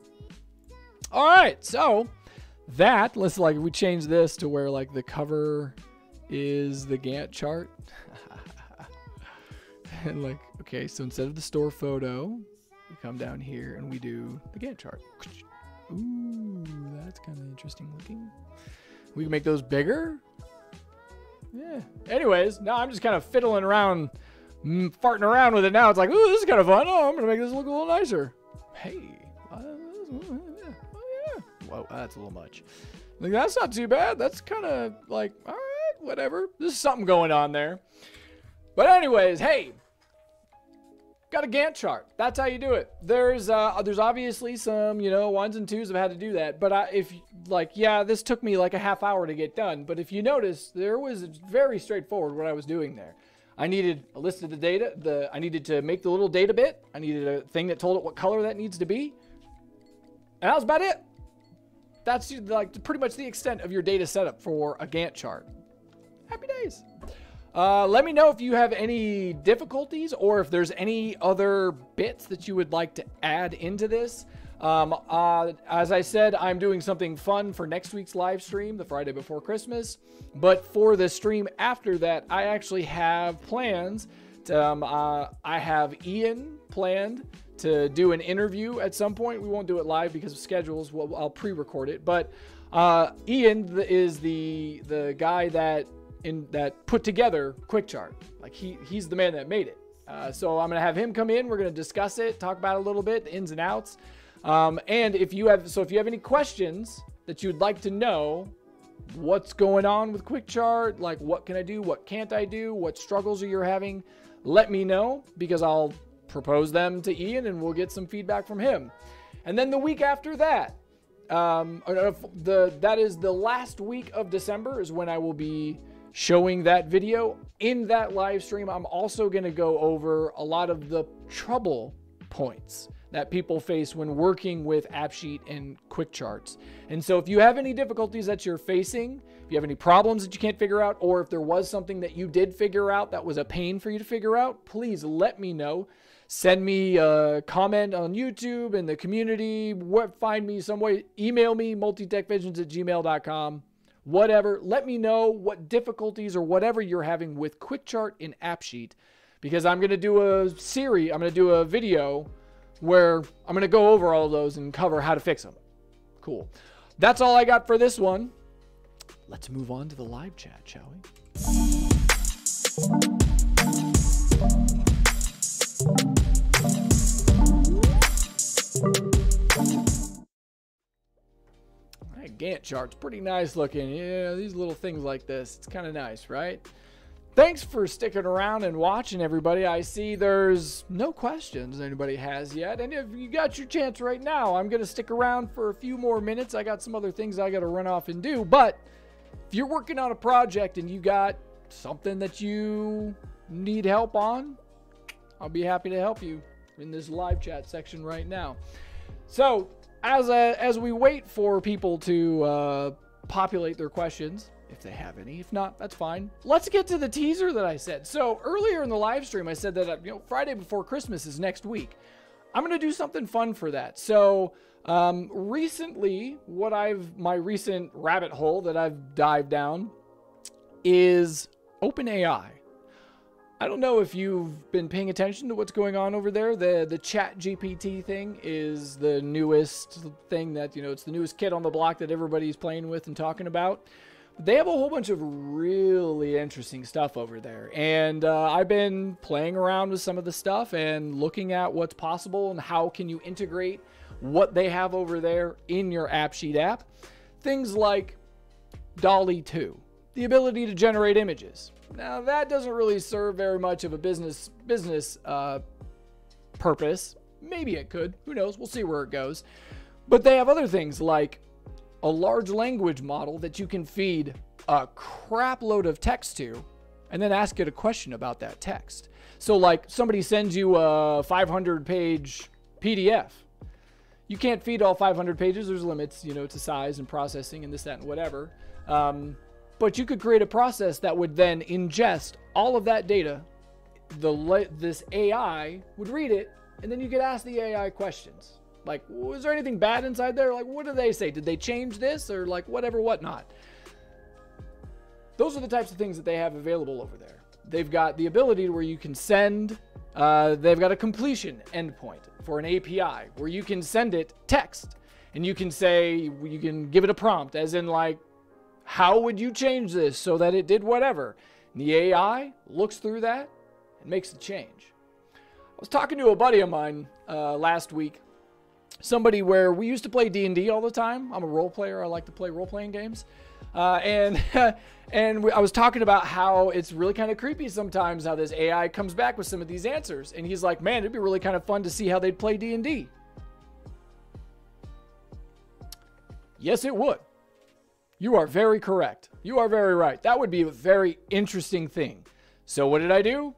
All right, so. That, let's like, we change this to where like the cover is the Gantt chart. And like, okay, so instead of the store photo, we come down here and we do the Gantt chart. Ooh, that's kind of interesting looking. We can make those bigger. Yeah. Anyways, now I'm just kind of fiddling around, farting around with it now. It's like, ooh, this is kind of fun. Oh, I'm going to make this look a little nicer. Hey. Whoa, that's a little much. Like, that's not too bad. That's kind of like, all right, whatever. There's something going on there. But anyways, hey, got a Gantt chart. That's how you do it. There's obviously some, you know, 1s and 2s have had to do that. But if like, yeah, this took me like a half hour to get done. But if you notice, there was very straightforward what I was doing there. I needed a list of the data. I needed to make the little data bit. I needed a thing that told it what color that needs to be. And that was about it. That's like pretty much the extent of your data setup for a Gantt chart. Happy days. Let me know if you have any difficulties or if there's any other bits that you would like to add into this. As I said, I'm doing something fun for next week's live stream, the Friday before Christmas. But for the stream after that, I actually have plans. I have Ian planned to do an interview at some point. We won't do it live because of schedules. Well, I'll pre-record it. But Ian is the guy that put together QuickChart. Like he's the man that made it. So I'm gonna have him come in. We're gonna discuss it, talk about it a little bit, the ins and outs. And if you have any questions that you'd like to know, what's going on with QuickChart, like what can I do, what can't I do, what struggles are you having, let me know because I'll propose them to Ian and we'll get some feedback from him. And then the week after that, that is the last week of December is when I will be showing that video. In that live stream, I'm also going to go over a lot of the trouble points that people face when working with AppSheet and QuickCharts. And so if you have any difficulties that you're facing, if you have any problems that you can't figure out, or if there was something that you did figure out that was a pain for you to figure out, please let me know. Send me a comment on YouTube in the community, find me some way, email me, multitechvisions@gmail.com. Whatever, let me know what difficulties or whatever you're having with QuickChart and AppSheet, because I'm going to do a series, I'm going to do a video where I'm going to go over all those and cover how to fix them. Cool. That's all I got for this one. Let's move on to the live chat, shall we? Gantt chart's pretty nice looking. Yeah, these little things like this, it's kind of nice, right? Thanks for sticking around and watching, everybody. I see there's no questions anybody has yet, and if you got your chance right now, I'm gonna stick around for a few more minutes. I got some other things I gotta run off and do. But if you're working on a project and you got something that you need help on, I'll be happy to help you in this live chat section right now. So as we wait for people to populate their questions, if they have any, if not, that's fine. Let's get to the teaser that I said. So earlier in the live stream, I said that Friday before Christmas is next week. I'm gonna do something fun for that. So recently, my recent rabbit hole that I've dived down is OpenAI. I don't know if you've been paying attention to what's going on over there. The ChatGPT thing is the newest thing that, it's the newest kid on the block that everybody's playing with and talking about. They have a whole bunch of really interesting stuff over there. And I've been playing around with some of the stuff and looking at what's possible and how can you integrate what they have over there in your AppSheet app. Things like DALL-E 2, the ability to generate images. Now that doesn't really serve very much of a business purpose. Maybe it could, who knows, we'll see where it goes. But they have other things like a large language model that you can feed a crap load of text to and then ask it a question about that text. So like somebody sends you a 500-page PDF. You can't feed all 500 pages, there's limits, to size and processing and this, that, and whatever. But you could create a process that would then ingest all of that data. This AI would read it, and then you could ask the AI questions. Like, was there anything bad inside there? Like, what do they say? Did they change this? Or like, whatever, whatnot. Those are the types of things that they have available over there. They've got the ability where you can send, they've got a completion endpoint for an API where you can send it text. And you can say, you can give it a prompt as in like, how would you change this so that it did whatever? And the AI looks through that and makes the change. I was talking to a buddy of mine last week, somebody where we used to play D&D all the time. I'm a role player. I like to play role-playing games. I was talking about how it's really kind of creepy sometimes how this AI comes back with some of these answers. And he's like, man, it'd be really kind of fun to see how they'd play D&D. Yes, it would. You are very correct. You are very right. That would be a very interesting thing. So what did I do?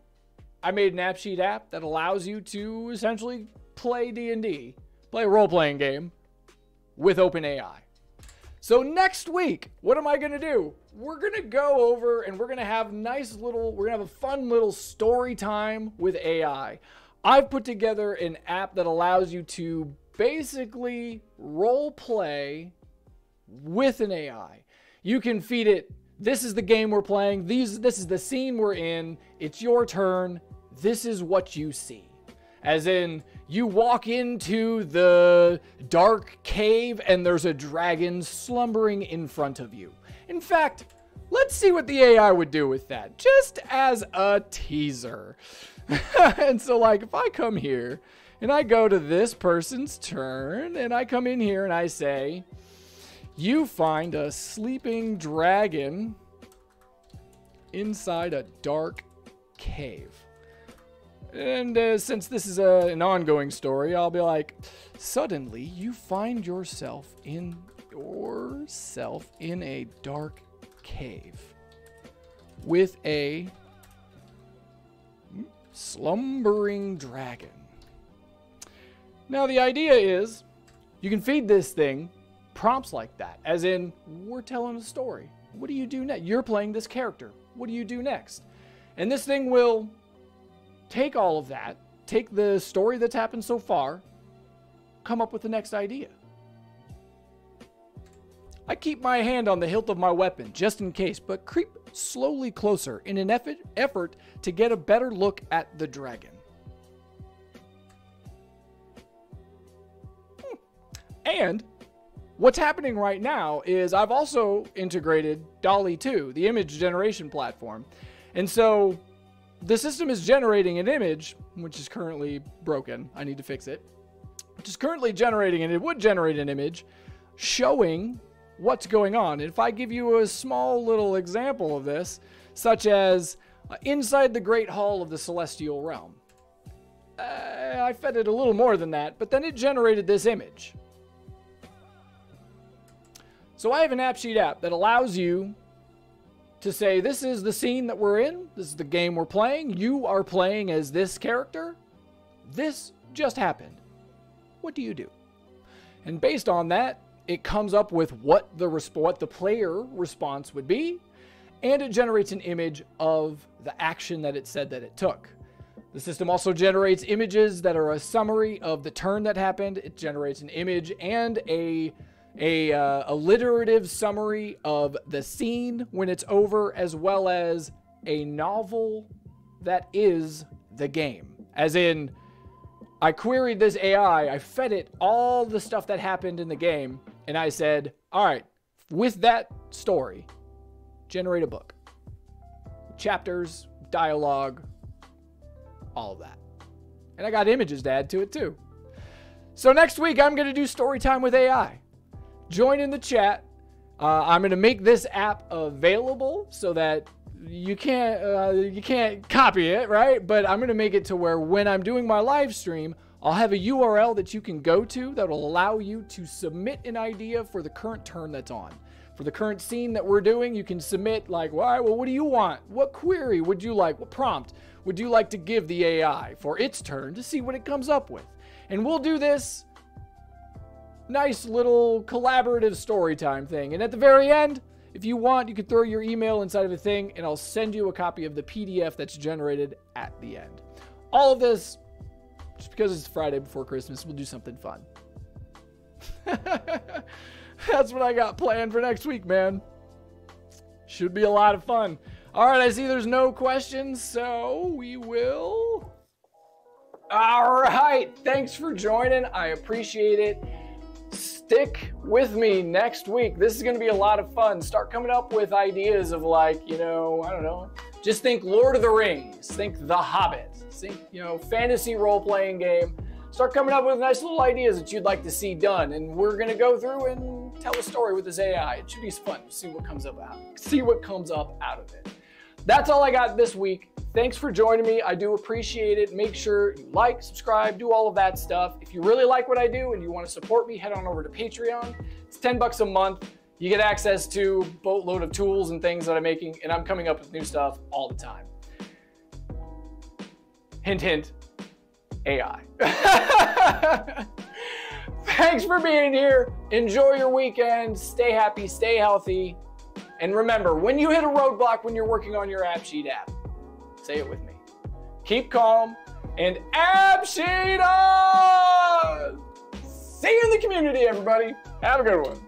I made an AppSheet app that allows you to essentially play D&D, play a role-playing game with OpenAI. So next week, what am I going to do? We're going to go over and we're going to have a fun little story time with AI. I've put together an app that allows you to basically role play with an AI. You can feed it, this is the game we're playing, this is the scene we're in, it's your turn, this is what you see. As in, you walk into the dark cave and there's a dragon slumbering in front of you. In fact, let's see what the AI would do with that, just as a teaser. And so, like, if I come here and I go to this person's turn and I come in here and I say, you find a sleeping dragon inside a dark cave. And since this is an ongoing story, I'll be like, suddenly you find yourself in a dark cave with a slumbering dragon. Now the idea is you can feed this thing prompts like that, as in, we're telling a story. What do you do next? You're playing this character. What do you do next? And this thing will take all of that, take the story that's happened so far, come up with the next idea. I keep my hand on the hilt of my weapon just in case, but creep slowly closer in an effort to get a better look at the dragon. And what's happening right now is I've also integrated DALL-E 2, the image generation platform. And so the system is generating an image, which is currently broken. I need to fix it. Which is currently generating, and it would generate an image showing what's going on. And if I give you a small little example of this, such as inside the Great Hall of the Celestial Realm. I fed it a little more than that, but then it generated this image. So I have an AppSheet app that allows you to say, this is the scene that we're in, this is the game we're playing, you are playing as this character, this just happened. What do you do? And based on that, it comes up with what the player response would be, and it generates an image of the action that it said that it took. The system also generates images that are a summary of the turn that happened. It generates an image and a alliterative summary of the scene when it's over, as well as a novel that is the game. As in, I queried this AI, I fed it all the stuff that happened in the game, and I said, all right, with that story, generate a book. Chapters, dialogue, all of that. And I got images to add to it too. So next week, I'm going to do story time with AI. Join in the chat. I'm going to make this app available so that you can't copy it, right? But I'm going to make it to where when I'm doing my live stream, I'll have a URL that you can go to that will allow you to submit an idea for the current turn that's on. For the current scene that we're doing, you can submit like, well, all right, well, what do you want? What query would you like? What prompt would you like to give the AI for its turn to see what it comes up with? And we'll do this nice little collaborative story time thing. And at the very end, if you want, you can throw your email inside of a thing and I'll send you a copy of the PDF that's generated at the end. All of this, just because it's Friday before Christmas, we'll do something fun. That's what I got planned for next week, man. Should be a lot of fun. All right, I see there's no questions, so we will. All right, thanks for joining. I appreciate it. Stick with me next week. This is going to be a lot of fun. Start coming up with ideas of, like, you know, I don't know. Just think Lord of the Rings. Think The Hobbit. Think, you know, fantasy role-playing game. Start coming up with nice little ideas that you'd like to see done. And we're going to go through and tell a story with this AI. It should be fun. See what comes up out of it. That's all I got this week. Thanks for joining me. I do appreciate it. Make sure you like, subscribe, do all of that stuff. If you really like what I do and you want to support me, head on over to Patreon. It's $10 a month. You get access to a boatload of tools and things that I'm making, and I'm coming up with new stuff all the time. Hint, hint, AI. Thanks for being here. Enjoy your weekend. Stay happy, stay healthy. And remember, when you hit a roadblock when you're working on your AppSheet app, say it with me. Keep calm and AppSheet on! See you in the community, everybody. Have a good one.